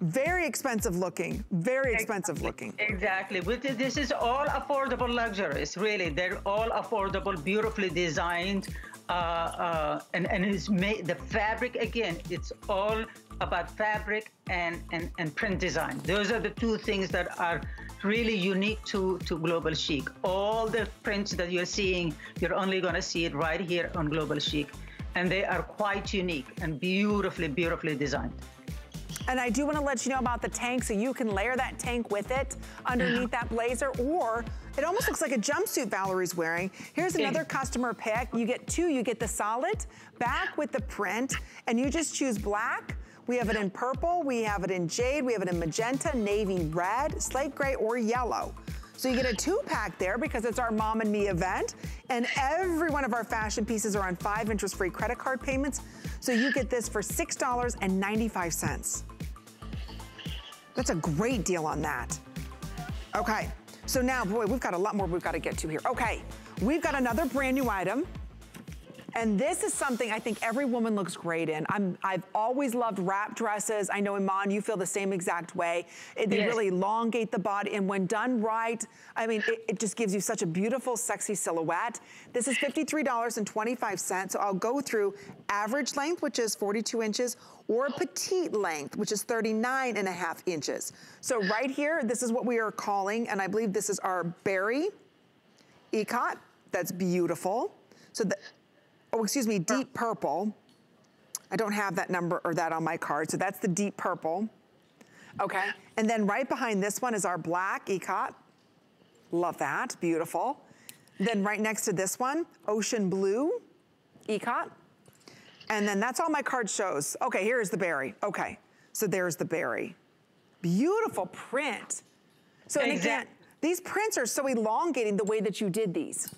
Very expensive looking, very expensive looking. Exactly, this is all affordable luxuries, really. They're all affordable, beautifully designed, and it's made, the fabric, again, it's all about fabric and print design. Those are the two things that are really unique to Global Chic. All the prints that you're seeing, you're only gonna see it right here on Global Chic, and they are quite unique and beautifully, beautifully designed. And I do want to let you know about the tank, so you can layer that tank with it underneath that blazer, or It almost looks like a jumpsuit Valerie's wearing. Here's another customer pick. You get two, you get the solid back with the print, and you just choose black. We have it in purple, we have it in jade, we have it in magenta, navy red, slate gray, or yellow. So you get a two-pack there because it's our Mom and Me event, and every one of our fashion pieces are on 5 interest-free credit card payments. So you get this for $6.95. That's a great deal on that. Okay, so now, boy, we've got a lot more we've got to get to here. Okay, we've got another brand new item. And this is something I think every woman looks great in. I've always loved wrap dresses. I know, Iman, you feel the same exact way. They really elongate the body, and when done right, I mean, it just gives you such a beautiful, sexy silhouette. This is $53.25, so I'll go through average length, which is 42 inches, or petite length, which is 39.5 inches. So right here, this is what we are calling, and I believe this is our berry ecot. That's beautiful. So the... Oh, excuse me, deep purple. I don't have that number or that on my card, so that's the deep purple. Okay, and then right behind this one is our black ecot. Love that, beautiful. Then right next to this one, ocean blue ecot. And then that's all my card shows. Okay, here's the berry. Okay, so there's the berry. Beautiful print. So and again, these prints are so elongating the way that you did these.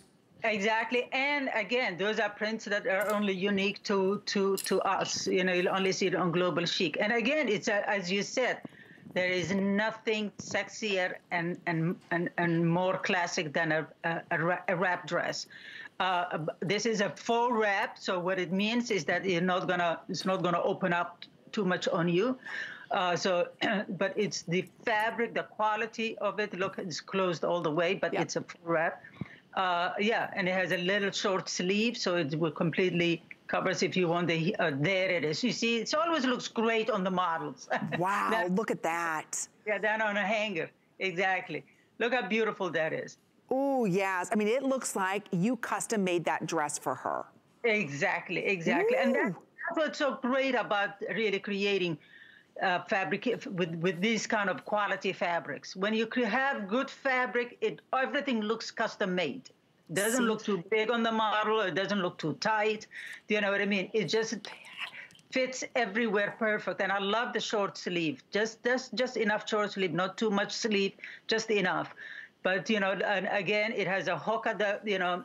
Exactly, and again, those are prints that are only unique to us. You know, you'll only see it on Global Chic. And again, it's a, as you said, there is nothing sexier and more classic than a wrap dress. This is a full wrap, so what it means is that it's not gonna open up too much on you. But it's the fabric, the quality of it. Look, it's closed all the way, but it's a full wrap. Yeah, and it has a little short sleeve, so it will completely covers if you want the, there it is. You see, it always looks great on the models. Wow, look at that. Yeah, down on a hanger, exactly. Look how beautiful that is. Oh, yes, I mean, it looks like you custom made that dress for her. Exactly, exactly. Ooh. And that's what's so great about really creating fabric with these kind of quality fabrics. When you have good fabric, everything looks custom made. Doesn't look too big on the model, or it doesn't look too tight. Do you know what I mean? It just fits everywhere perfect. And I love the short sleeve. Just enough short sleeve, not too much sleeve, just enough. But you know, and again, it has a hook at the, you know,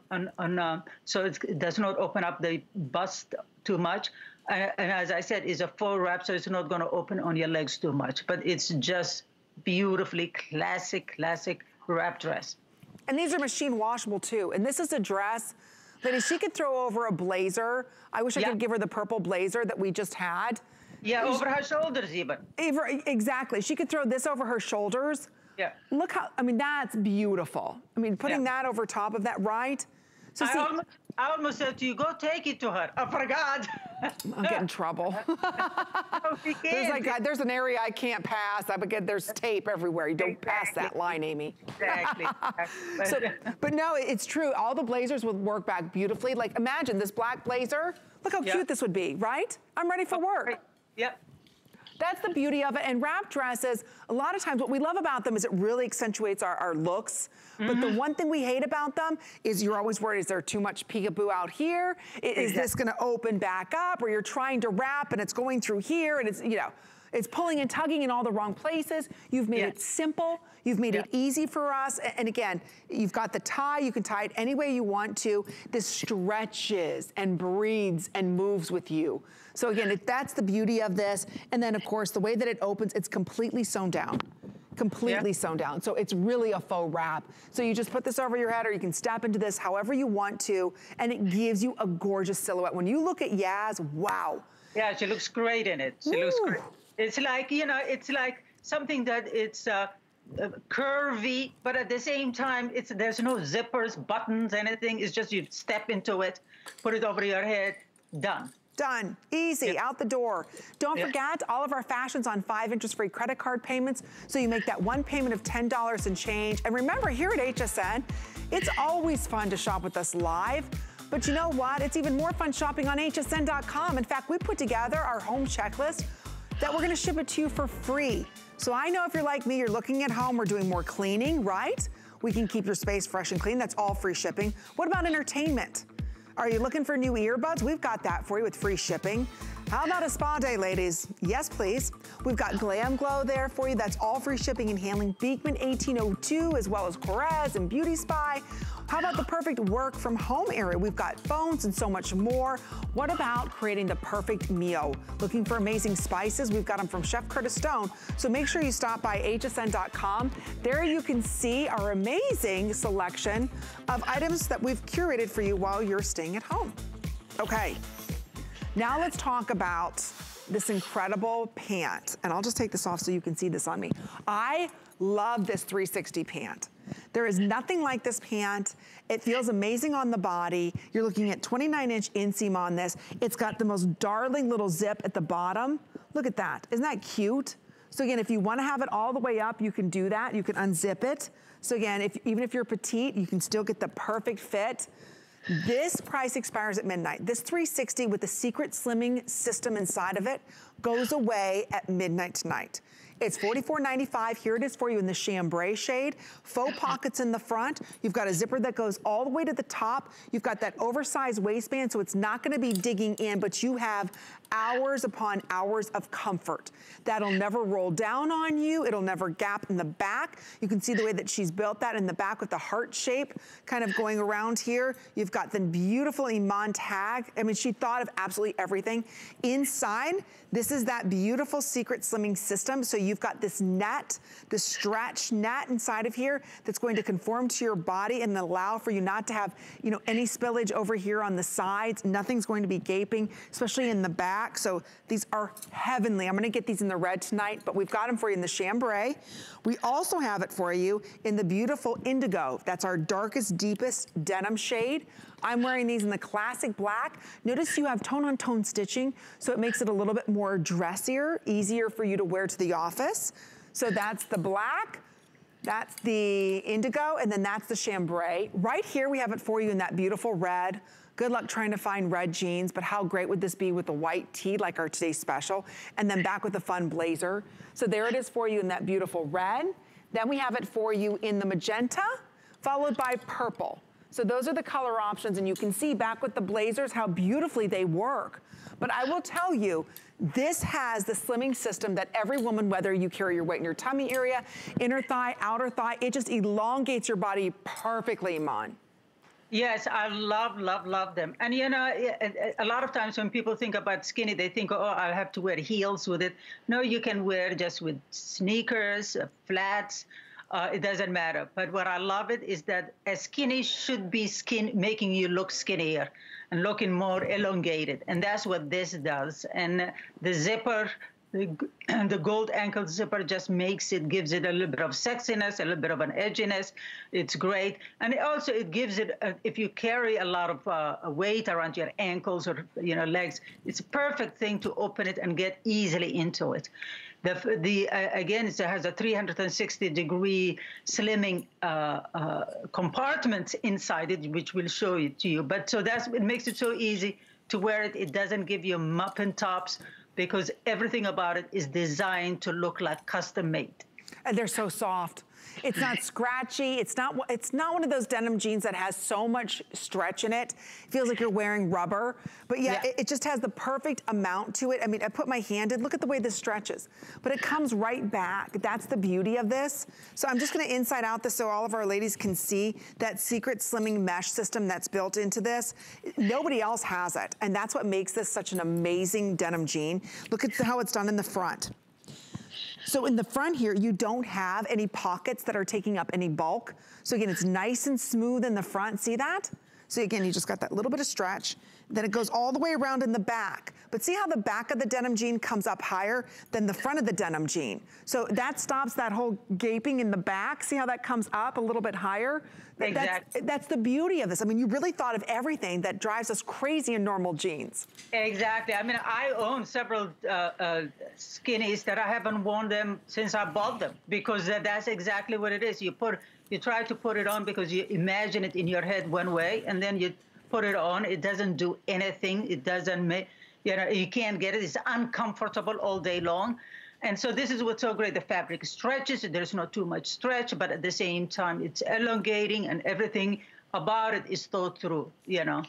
so it does not open up the bust too much. And as I said, it's a full wrap, so it's not going to open on your legs too much. But it's just beautifully classic, classic wrap dress. And these are machine washable, too. And this is a dress that if she could throw over a blazer, I wish I could give her the purple blazer that we just had. Yeah, over her shoulders even. Exactly. She could throw this over her shoulders. Yeah. Look how, I mean, that's beautiful. I mean, putting that over top of that, right? So I almost said to you, go take it to her. I forgot. I'll get in trouble. No, there's an area I can't pass. There's tape everywhere. You don't pass that line, Amy. Exactly. So, but no, it's true. All the blazers would work back beautifully. Like, imagine this black blazer. Look how cute this would be, right? I'm ready for work. Yep. That's the beauty of it. And wrap dresses, a lot of times, what we love about them is it really accentuates our looks. Mm-hmm. But the one thing we hate about them is you're always worried, is there too much peekaboo out here? Is this gonna open back up? Or you're trying to wrap and it's going through here and it's, you know, it's pulling and tugging in all the wrong places. You've made it simple. You've made it easy for us. And again, you've got the tie. You can tie it any way you want to. This stretches and breathes and moves with you. So again, that's the beauty of this. And then of course, the way that it opens, it's completely sewn down. Completely sewn down. So it's really a faux wrap. So you just put this over your head, or you can step into this however you want to. And it gives you a gorgeous silhouette. When you look at Yaz, wow. Yeah, she looks great in it. She looks great. It's like, you know, it's like something that it's curvy, but at the same time, there's no zippers, buttons, anything. It's just you step into it, put it over your head, done. Done, easy, out the door. Don't forget, all of our fashions on 5 interest-free credit card payments, so you make that one payment of $10 and change. And remember, here at HSN, it's always fun to shop with us live. But you know what? It's even more fun shopping on hsn.com. In fact, we put together our home checklist that we're gonna ship it to you for free. So I know if you're like me, you're looking at home, we're doing more cleaning, right? We can keep your space fresh and clean. That's all free shipping. What about entertainment? Are you looking for new earbuds? We've got that for you with free shipping. How about a spa day, ladies? Yes, please. We've got Glam Glow there for you. That's all free shipping and handling. Beekman 1802, as well as Correz and Beauty Spy. How about the perfect work from home area? We've got phones and so much more. What about creating the perfect meal? Looking for amazing spices? We've got them from Chef Curtis Stone. So make sure you stop by hsn.com. There you can see our amazing selection of items that we've curated for you while you're staying at home. Okay, now let's talk about this incredible pant. And I'll just take this off so you can see this on me. I love this 360 pant. There is nothing like this pant. It feels amazing on the body. You're looking at 29-inch inseam on this. It's got the most darling little zip at the bottom. Look at that. Isn't that cute? So again, if you want to have it all the way up, you can do that. You can unzip it. So again, even if you're petite, you can still get the perfect fit. This price expires at midnight. This 360 with the secret slimming system inside of it goes away at midnight tonight. It's $44.95. Here it is for you in the chambray shade. Faux pockets in the front. You've got a zipper that goes all the way to the top. You've got that oversized waistband, so it's not going to be digging in, but you have hours upon hours of comfort. That'll never roll down on you. It'll never gap in the back. You can see the way that she's built that in the back with the heart shape kind of going around here. You've got the beautiful Iman tag. I mean, she thought of absolutely everything. Inside, this is that beautiful secret slimming system. So you've got this net, this stretch net inside of here that's going to conform to your body and allow for you not to have, you know, any spillage over here on the sides. Nothing's going to be gaping, especially in the back. So these are heavenly. I'm going to get these in the red tonight, but we've got them for you in the chambray. We also have it for you in the beautiful indigo. That's our darkest, deepest denim shade. I'm wearing these in the classic black. Notice you have tone-on-tone stitching, so it makes it a little bit more dressier, easier for you to wear to the office. So that's the black, that's the indigo, and then that's the chambray. Right here, we have it for you in that beautiful red. Good luck trying to find red jeans, but how great would this be with a white tee like our today's special, and then back with a fun blazer. So there it is for you in that beautiful red. Then we have it for you in the magenta, followed by purple. So those are the color options, and you can see back with the blazers how beautifully they work. But I will tell you, this has the slimming system that every woman, whether you carry your weight in your tummy area, inner thigh, outer thigh, it just elongates your body perfectly, Iman. Yes, I love, love, love them. And you know, a lot of times when people think about skinny, they think, oh, I'll have to wear heels with it. No, you can wear just with sneakers, flats. It doesn't matter. But what I love it is that a skinny should be making you look skinnier and looking more elongated. And that's what this does. And the zipper, the gold ankle zipper just makes it, gives it a little bit of sexiness, a little bit of an edginess. It's great. And also it gives it, if you carry a lot of weight around your ankles or, you know, legs, it's a perfect thing to open it and get easily into it. Again, it has a 360-degree slimming compartment inside it, which we'll show it to you. But so it makes it so easy to wear it. It doesn't give you muffin tops because everything about it is designed to look like custom made. And they're so soft. It's not scratchy. It's not one of those denim jeans that has so much stretch in it. It feels like you're wearing rubber. But yeah, it just has the perfect amount to it. I mean, I put my hand in. Look at the way this stretches. But it comes right back. That's the beauty of this. So I'm just going to inside out this so all of our ladies can see that secret slimming mesh system that's built into this. Nobody else has it. And that's what makes this such an amazing denim jean. Look at how it's done in the front. So in the front here, you don't have any pockets that are taking up any bulk. So again, it's nice and smooth in the front. See that? So again, you just got that little bit of stretch. Then it goes all the way around in the back. But see how the back of the denim jean comes up higher than the front of the denim jean? So that stops that whole gaping in the back. See how that comes up a little bit higher? Exactly. That's the beauty of this. I mean, you really thought of everything that drives us crazy in normal jeans. Exactly. I mean, I own several skinnies that I haven't worn them since I bought them because that's exactly what it is. You try to put it on because you imagine it in your head one way, and then you put it on. It doesn't do anything. It doesn't make, you know, you can't get it. It's uncomfortable all day long. And so this is what's so great. The fabric stretches. There's not too much stretch, but at the same time, it's elongating and everything about it is thought through, you know.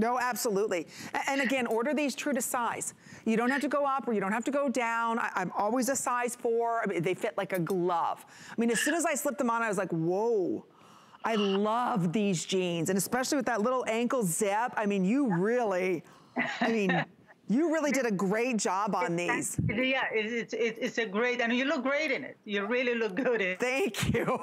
No, absolutely. And again, order these true to size. You don't have to go up or you don't have to go down. I'm always a size 4. I mean, they fit like a glove. I mean, as soon as I slipped them on, I was like, whoa. I love these jeans. And especially with that little ankle zip. I mean, you really did a great job on these. Yeah, it's a great, and you look great in it. You really look good in it. Thank you.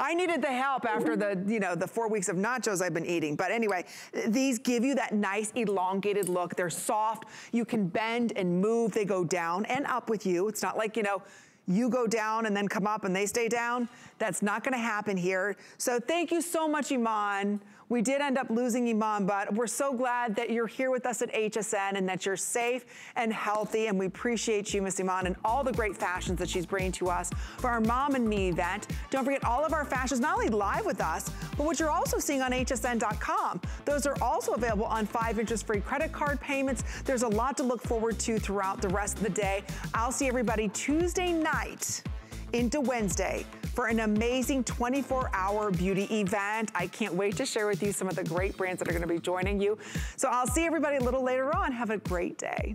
I needed the help after the, you know, the 4 weeks of nachos I've been eating. But anyway, these give you that nice elongated look. They're soft. You can bend and move. They go down and up with you. It's not like, you know, you go down and then come up and they stay down. That's not gonna happen here. So thank you so much, Iman. We did end up losing Iman, but we're so glad that you're here with us at HSN and that you're safe and healthy, and we appreciate you, Miss Iman, and all the great fashions that she's bringing to us for our Mom and Me event. Don't forget all of our fashions, not only live with us, but what you're also seeing on hsn.com. Those are also available on 5 interest-free credit card payments. There's a lot to look forward to throughout the rest of the day. I'll see everybody Tuesday night into Wednesday for an amazing 24-hour beauty event. I can't wait to share with you some of the great brands that are gonna be joining you. So I'll see everybody a little later on. Have a great day.